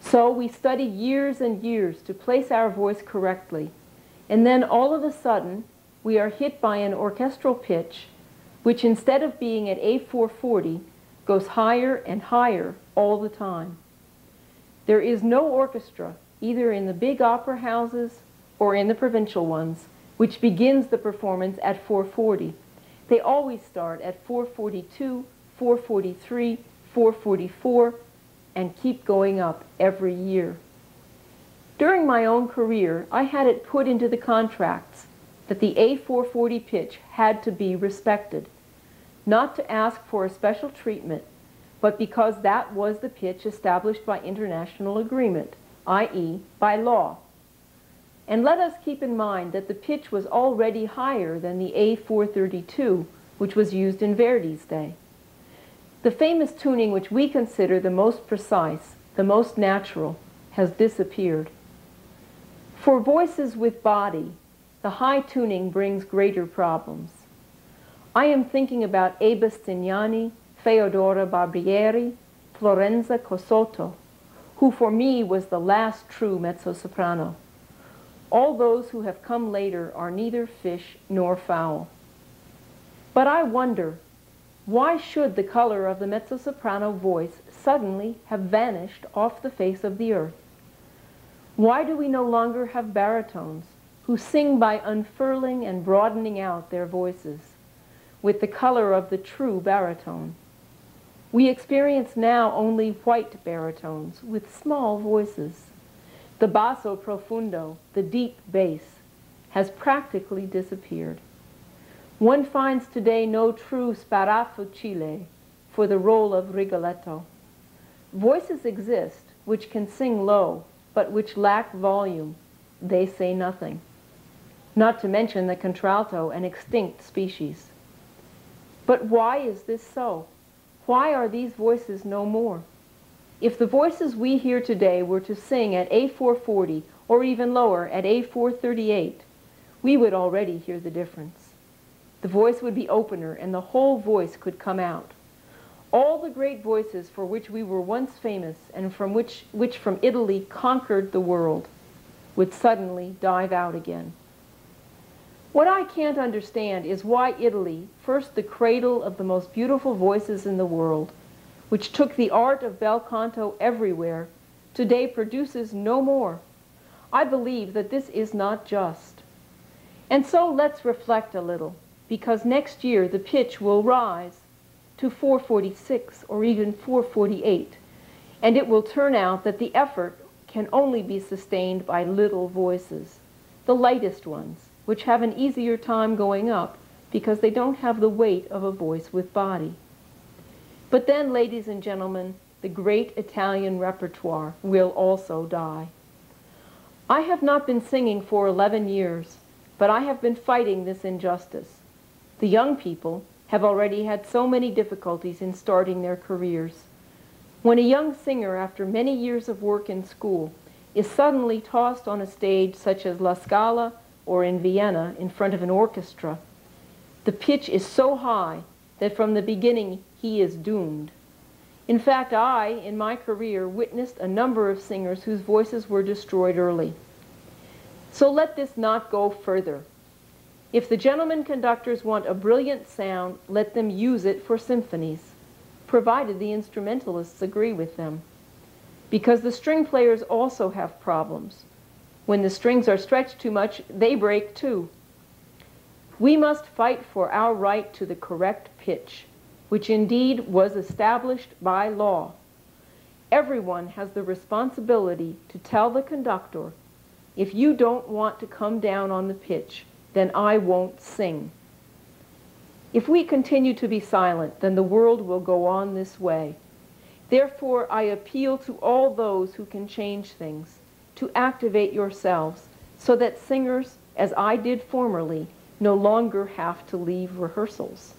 So we study years and years to place our voice correctly, and then all of a sudden we are hit by an orchestral pitch which, instead of being at A four forty, goes higher and higher all the time. There is no orchestra, either in the big opera houses or in the provincial ones, which begins the performance at four forty. They always start at four forty-two, four forty-three, four forty-four, and keep going up every year. During my own career, I had it put into the contracts that the A four forty pitch had to be respected, not to ask for a special treatment, but because that was the pitch established by international agreement, that is by law. And let us keep in mind that the pitch was already higher than the A four thirty-two, which was used in Verdi's day. The famous tuning which we consider the most precise, the most natural, has disappeared. For voices with body, the high tuning brings greater problems. I am thinking about Eva Stignani, Fedora Barbieri, Florenza Cosotto, who for me was the last true mezzo-soprano. All those who have come later are neither fish nor fowl. But I wonder, why should the color of the mezzo-soprano voice suddenly have vanished off the face of the earth? Why do we no longer have baritones who sing by unfurling and broadening out their voices with the color of the true baritone? We experience now only white baritones with small voices, The basso profundo, the deep bass, has practically disappeared. One finds today no true sparafucile for the role of Rigoletto. Voices exist which can sing low, but which lack volume. They say nothing. Not to mention the contralto, an extinct species. But why is this so? Why are these voices no more? If the voices we hear today were to sing at A four forty or even lower at A four thirty-eight, we would already hear the difference. The voice would be opener and the whole voice could come out. All the great voices for which we were once famous and from which, which from Italy conquered the world would suddenly dive out again. What I can't understand is why Italy, first the cradle of the most beautiful voices in the world, which took the art of bel canto everywhere, today produces no more. I believe that this is not just. And so let's reflect a little, because next year the pitch will rise to four forty-six or even four forty-eight, and it will turn out that the effort can only be sustained by little voices, the lightest ones, which have an easier time going up because they don't have the weight of a voice with body. But then, ladies and gentlemen, the great Italian repertoire will also die. I have not been singing for eleven years, but I have been fighting this injustice. The young people have already had so many difficulties in starting their careers. When a young singer, after many years of work in school, is suddenly tossed on a stage such as La Scala, or in Vienna, in front of an orchestra, the pitch is so high that from the beginning he is doomed. In fact, I, in my career, witnessed a number of singers whose voices were destroyed early. So let this not go further. If the gentlemen conductors want a brilliant sound, let them use it for symphonies, provided the instrumentalists agree with them. Because the string players also have problems. When the strings are stretched too much, they break too. We must fight for our right to the correct pitch, which indeed was established by law. Everyone has the responsibility to tell the conductor, if you don't want to come down on the pitch, then I won't sing. If we continue to be silent, then the world will go on this way. Therefore, I appeal to all those who can change things, to activate yourselves so that singers, as I did formerly, no longer have to leave rehearsals.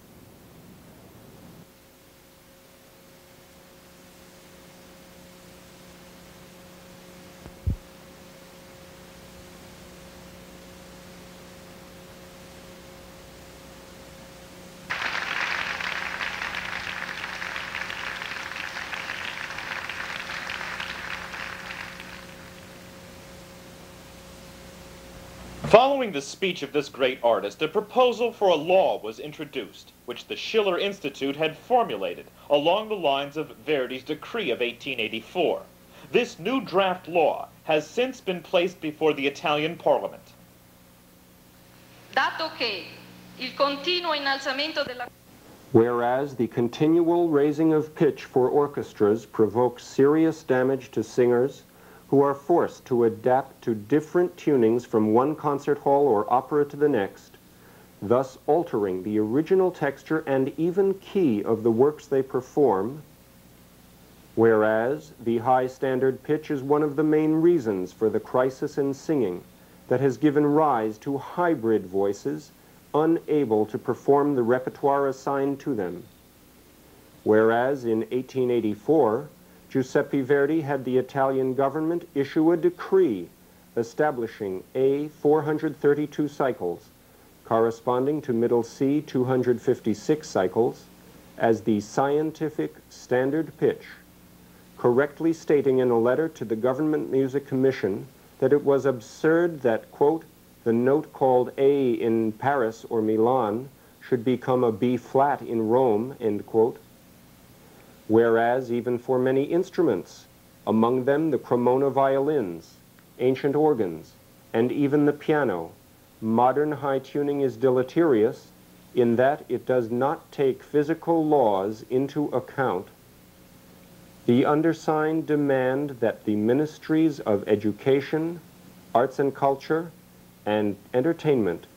Following the speech of this great artist, a proposal for a law was introduced, which the Schiller Institute had formulated along the lines of Verdi's decree of eighteen eighty-four. This new draft law has since been placed before the Italian Parliament. Whereas the continual raising of pitch for orchestras provokes serious damage to singers, who are forced to adapt to different tunings from one concert hall or opera to the next, thus altering the original texture and even key of the works they perform, whereas the high standard pitch is one of the main reasons for the crisis in singing that has given rise to hybrid voices unable to perform the repertoire assigned to them. Whereas in eighteen eighty-four, Giuseppe Verdi had the Italian government issue a decree establishing A four thirty-two cycles, corresponding to Middle C two hundred fifty-six cycles, as the scientific standard pitch, correctly stating in a letter to the Government Music Commission that it was absurd that, quote, the note called A in Paris or Milan should become a B flat in Rome, end quote. Whereas even for many instruments, among them the Cremona violins, ancient organs, and even the piano, modern high tuning is deleterious in that it does not take physical laws into account. The undersigned demand that the ministries of education, arts and culture, and entertainment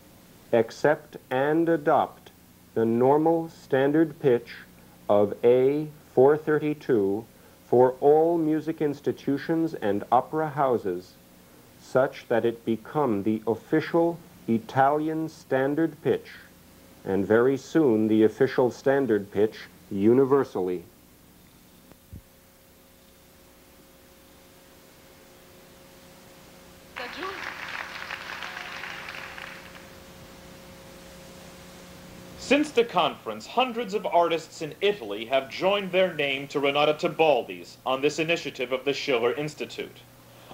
accept and adopt the normal standard pitch of A four thirty-two for all music institutions and opera houses, such that it become the official Italian standard pitch, and very soon the official standard pitch universally. Since the conference, hundreds of artists in Italy have joined their name to Renata Tebaldi's on this initiative of the Schiller Institute.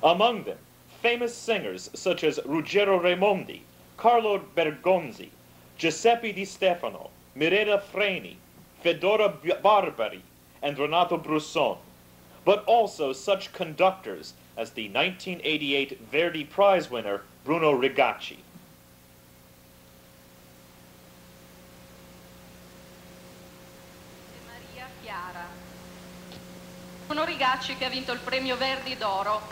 Among them, famous singers such as Ruggero Raimondi, Carlo Bergonzi, Giuseppe Di Stefano, Mirella Freni, Fedora Barbieri, and Renato Brusson, but also such conductors as the nineteen eighty-eight Verdi Prize winner Bruno Rigacci. Bruno Rigacci, che ha vinto il premio Verdi d'Oro.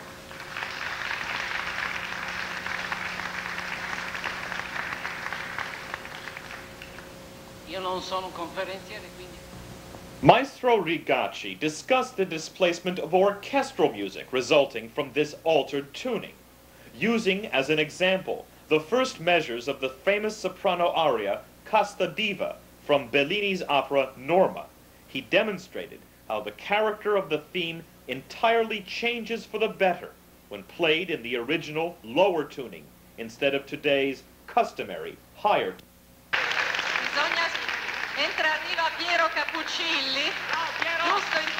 Io non sono un conferenziere, quindi. Maestro Rigacci discussed the displacement of orchestral music resulting from this altered tuning, using as an example the first measures of the famous soprano aria Casta Diva from Bellini's opera Norma. He demonstrated how the character of the theme entirely changes for the better when played in the original lower tuning instead of today's customary higher tuning. Bisogna... Entra, arriva Piero Capuccilli, oh, Piero. Giusto in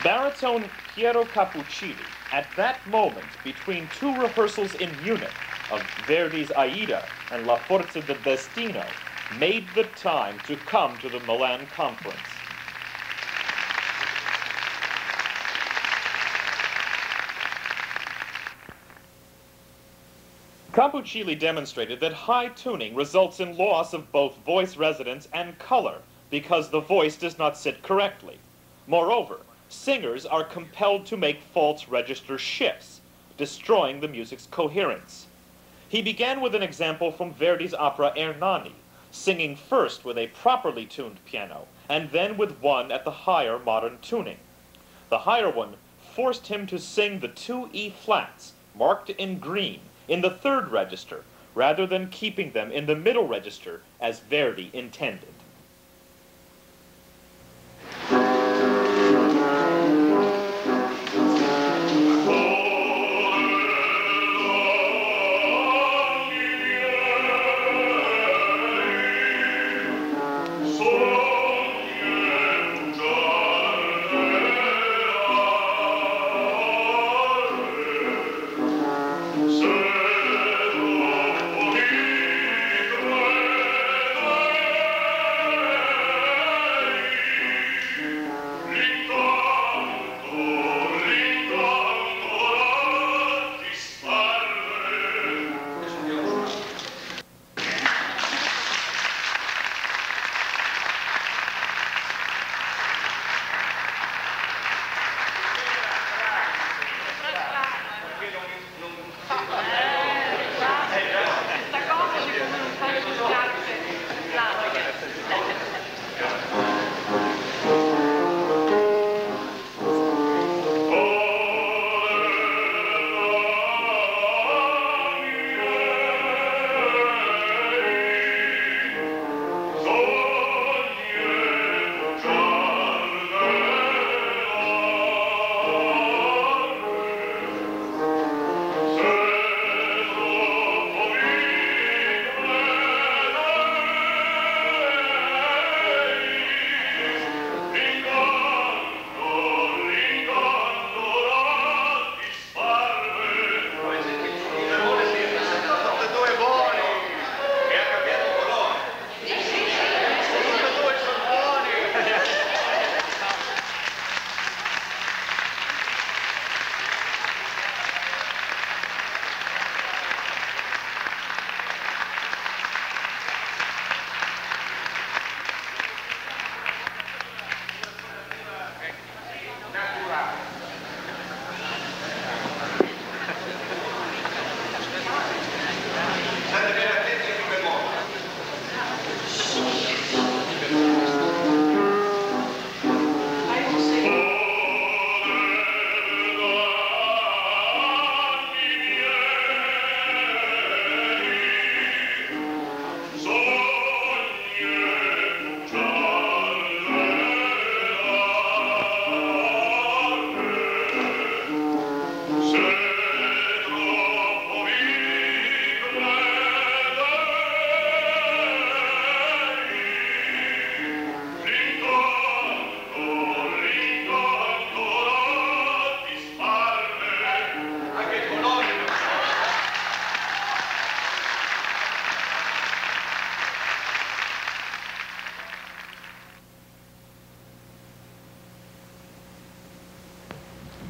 tempo. Baritone Piero Capuccilli, at that moment between two rehearsals in Munich, of Verdi's Aida and La Forza del Destino, made the time to come to the Milan Conference. Capuccilli demonstrated that high tuning results in loss of both voice resonance and color because the voice does not sit correctly. Moreover, singers are compelled to make false register shifts, destroying the music's coherence. He began with an example from Verdi's opera Ernani, singing first with a properly tuned piano, and then with one at the higher modern tuning. The higher one forced him to sing the two E flats, marked in green, in the third register, rather than keeping them in the middle register as Verdi intended.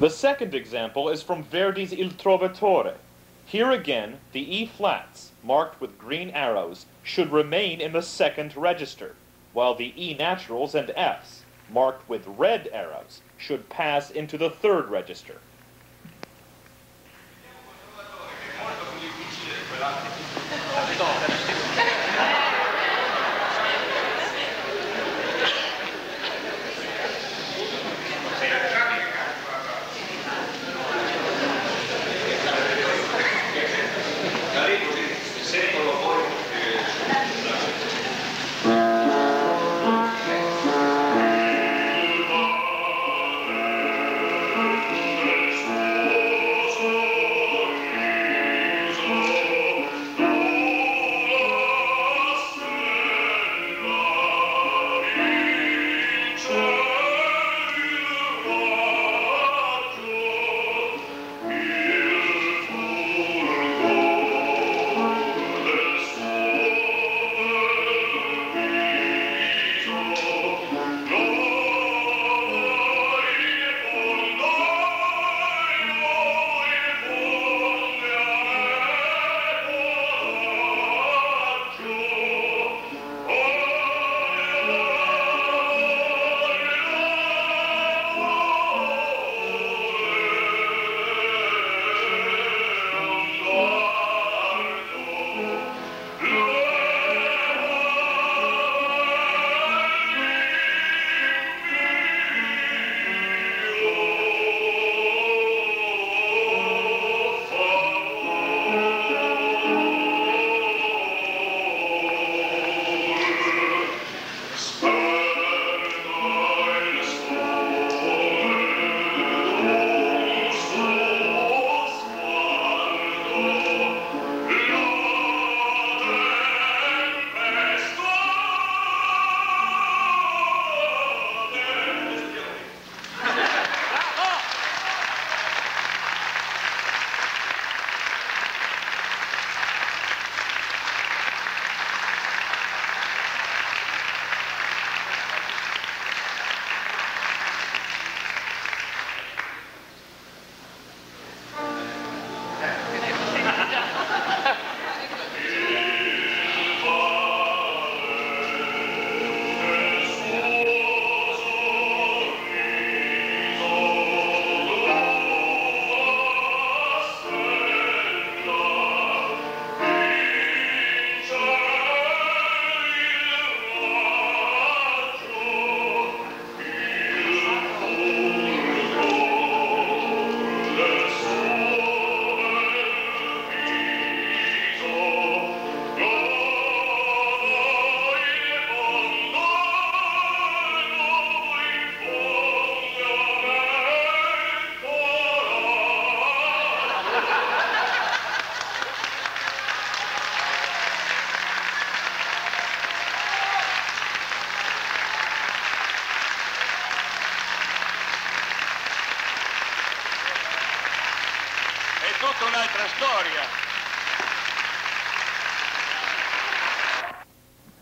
The second example is from Verdi's Il Trovatore. Here again, the E flats, marked with green arrows, should remain in the second register, while the E naturals and Fs, marked with red arrows, should pass into the third register.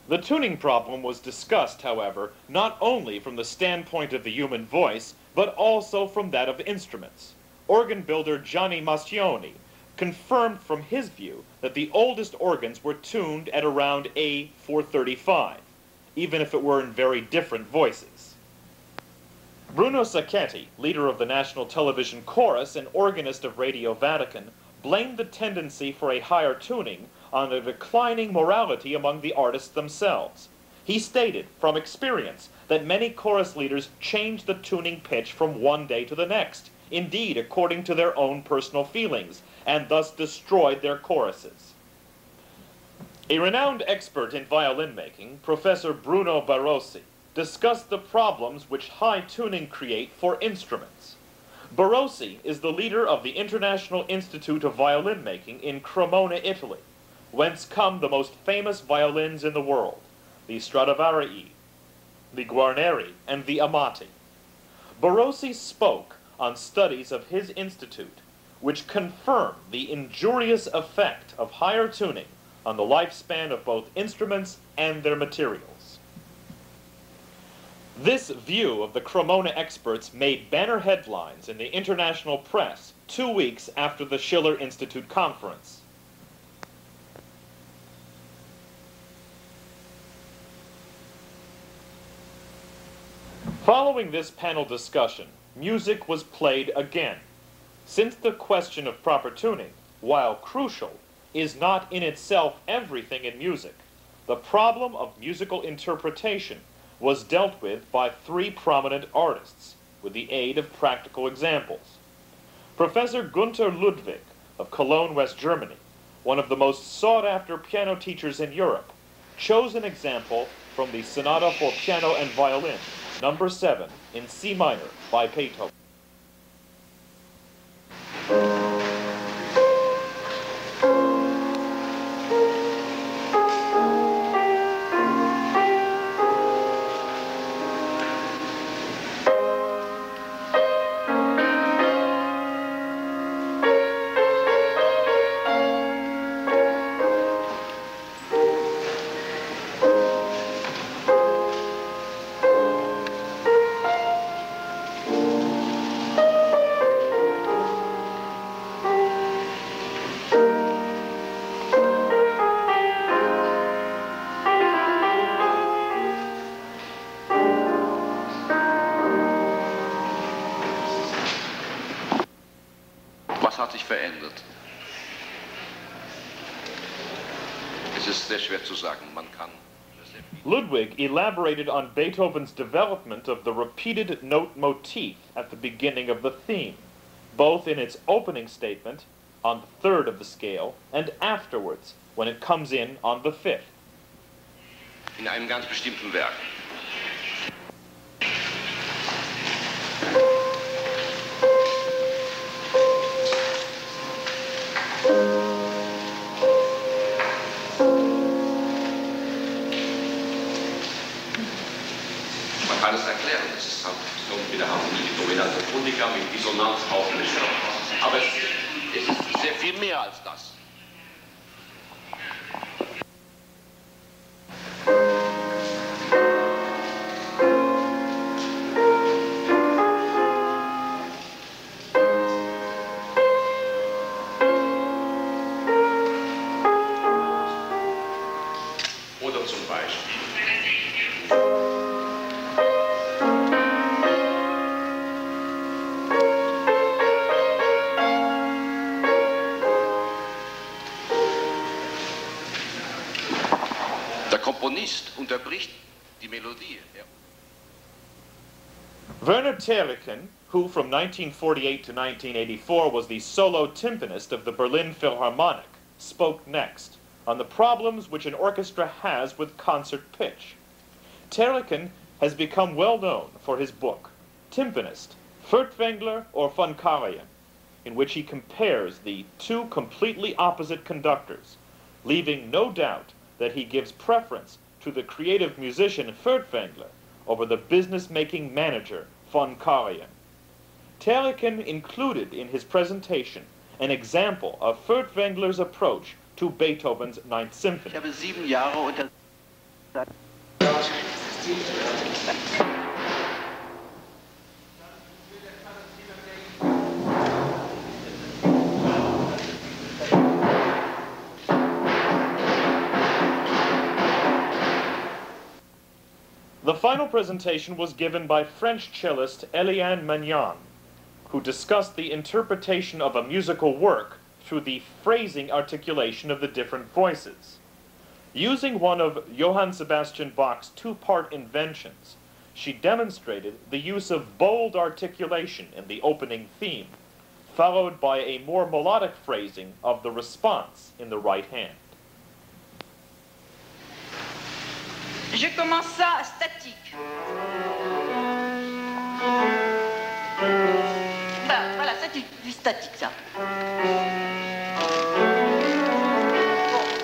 The tuning problem was discussed, however, not only from the standpoint of the human voice, but also from that of instruments. Organ builder Gianni Mastioni confirmed from his view that the oldest organs were tuned at around A four thirty-five, even if it were in very different voices. Bruno Sacchetti, leader of the National Television Chorus and organist of Radio Vatican, blamed the tendency for a higher tuning on a declining morality among the artists themselves. He stated, from experience, that many chorus leaders changed the tuning pitch from one day to the next, indeed according to their own personal feelings, and thus destroyed their choruses. A renowned expert in violin making, Professor Bruno Barrosi, discussed the problems which high tuning create for instruments. Barrosi is the leader of the International Institute of Violin Making in Cremona, Italy, whence come the most famous violins in the world, the Stradivari, the Guarneri, and the Amati. Barrosi spoke on studies of his institute, which confirm the injurious effect of higher tuning on the lifespan of both instruments and their materials. This view of the Cremona experts made banner headlines in the international press two weeks after the Schiller Institute conference. Following this panel discussion, music was played again, since the question of proper tuning, while crucial, is not in itself everything in music. The problem of musical interpretation was dealt with by three prominent artists with the aid of practical examples. Professor Gunther Ludwig of Cologne, West Germany, one of the most sought-after piano teachers in Europe, chose an example from the Sonata for Piano and Violin, number seven, in C minor, by Beethoven. Verändert. Es ist sehr schwer zu sagen, man kann. Ludwig elaborated on Beethoven's development of the repeated note motif at the beginning of the theme, both in its opening statement, on the third of the scale, and afterwards, when it comes in on the fifth. In einem ganz bestimmten Werk. Mit Dissonanz aufmischt. Aber es, es ist sehr viel mehr als das. Oder zum Beispiel. Werner Terlicken, who from nineteen forty-eight to nineteen eighty-four was the solo timpanist of the Berlin Philharmonic, spoke next on the problems which an orchestra has with concert pitch. Terlicken has become well known for his book, Timpanist, Furtwängler or von Karajan, in which he compares the two completely opposite conductors, leaving no doubt that he gives preference to the creative musician Furtwängler over the business-making manager von Karajan. Terlicken included in his presentation an example of Furtwängler's approach to Beethoven's Ninth Symphony. Ich habe sieben Jahre unter The final presentation was given by French cellist Eliane Magnan, who discussed the interpretation of a musical work through the phrasing articulation of the different voices. Using one of Johann Sebastian Bach's two-part inventions, she demonstrated the use of bold articulation in the opening theme, followed by a more melodic phrasing of the response in the right hand. Je commence ça statique. Ben, voilà, ça c'est du statique, ça. Bon,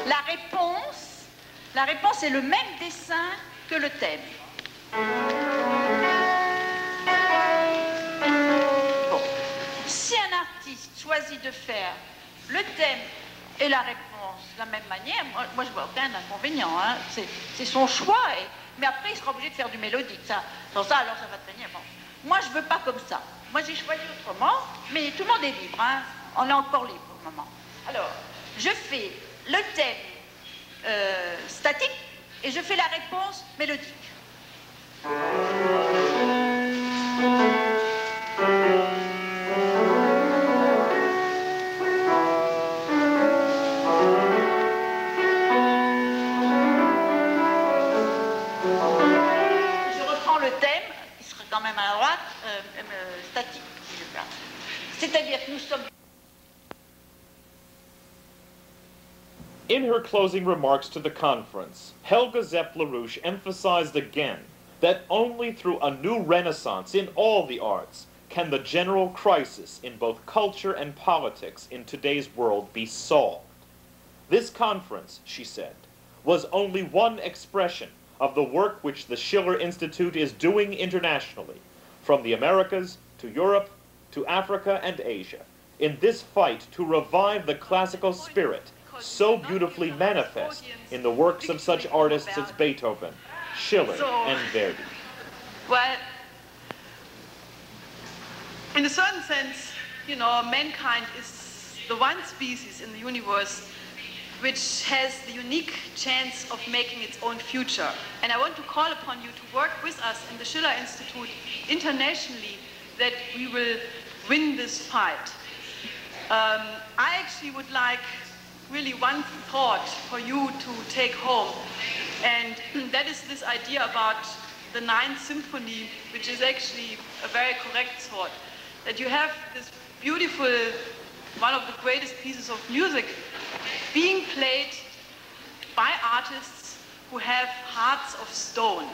la réponse, la réponse est le même dessin que le thème. Bon, si un artiste choisit de faire le thème et la réponse de la même manière, moi, moi je vois aucun inconvénient, hein. C'est son choix Mais après, il sera obligé de faire du mélodique, ça. Sans ça, alors ça va devenir bon. Moi, je ne veux pas comme ça. Moi, j'ai choisi autrement, mais tout le monde est libre, hein. On est encore libre pour le moment. Alors, je fais le thème euh, statique et je fais la réponse mélodique. Même à droite, euh, euh, statique. C'est-à-dire que nous sommes... In her closing remarks to the conference, Helga Zepp LaRouche emphasized again that only through a new renaissance in all the arts can the general crisis in both culture and politics in today's world be solved. This conference, she said, was only one expression of the work which the Schiller Institute is doing internationally, from the Americas to Europe to Africa and Asia, in this fight to revive the classical spirit so beautifully manifest in the works of such artists as Beethoven, Schiller, and Verdi. Well, in a certain sense, you know, mankind is the one species in the universe which has the unique chance of making its own future. And I want to call upon you to work with us in the Schiller Institute internationally that we will win this fight. Um, I actually would like really one thought for you to take home, and that is this idea about the Ninth Symphony, which is actually a very correct thought, that you have this beautiful, one of the greatest pieces of music being played by artists who have hearts of stone.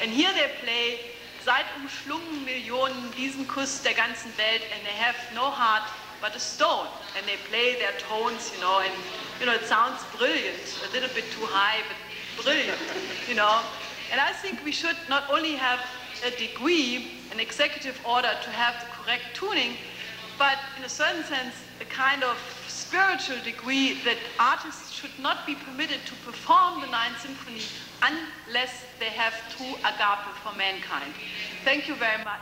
And here they play, seit umschlungen Millionen diesen Kuss der ganzen Welt, and they have no heart but a stone. And they play their tones, you know, and, you know, it sounds brilliant, a little bit too high, but brilliant, you know. And I think we should not only have a degree, an executive order to have the correct tuning, but in a certain sense, a kind of spiritual degree that artists should not be permitted to perform the Ninth Symphony unless they have true agape for mankind. Thank you very much.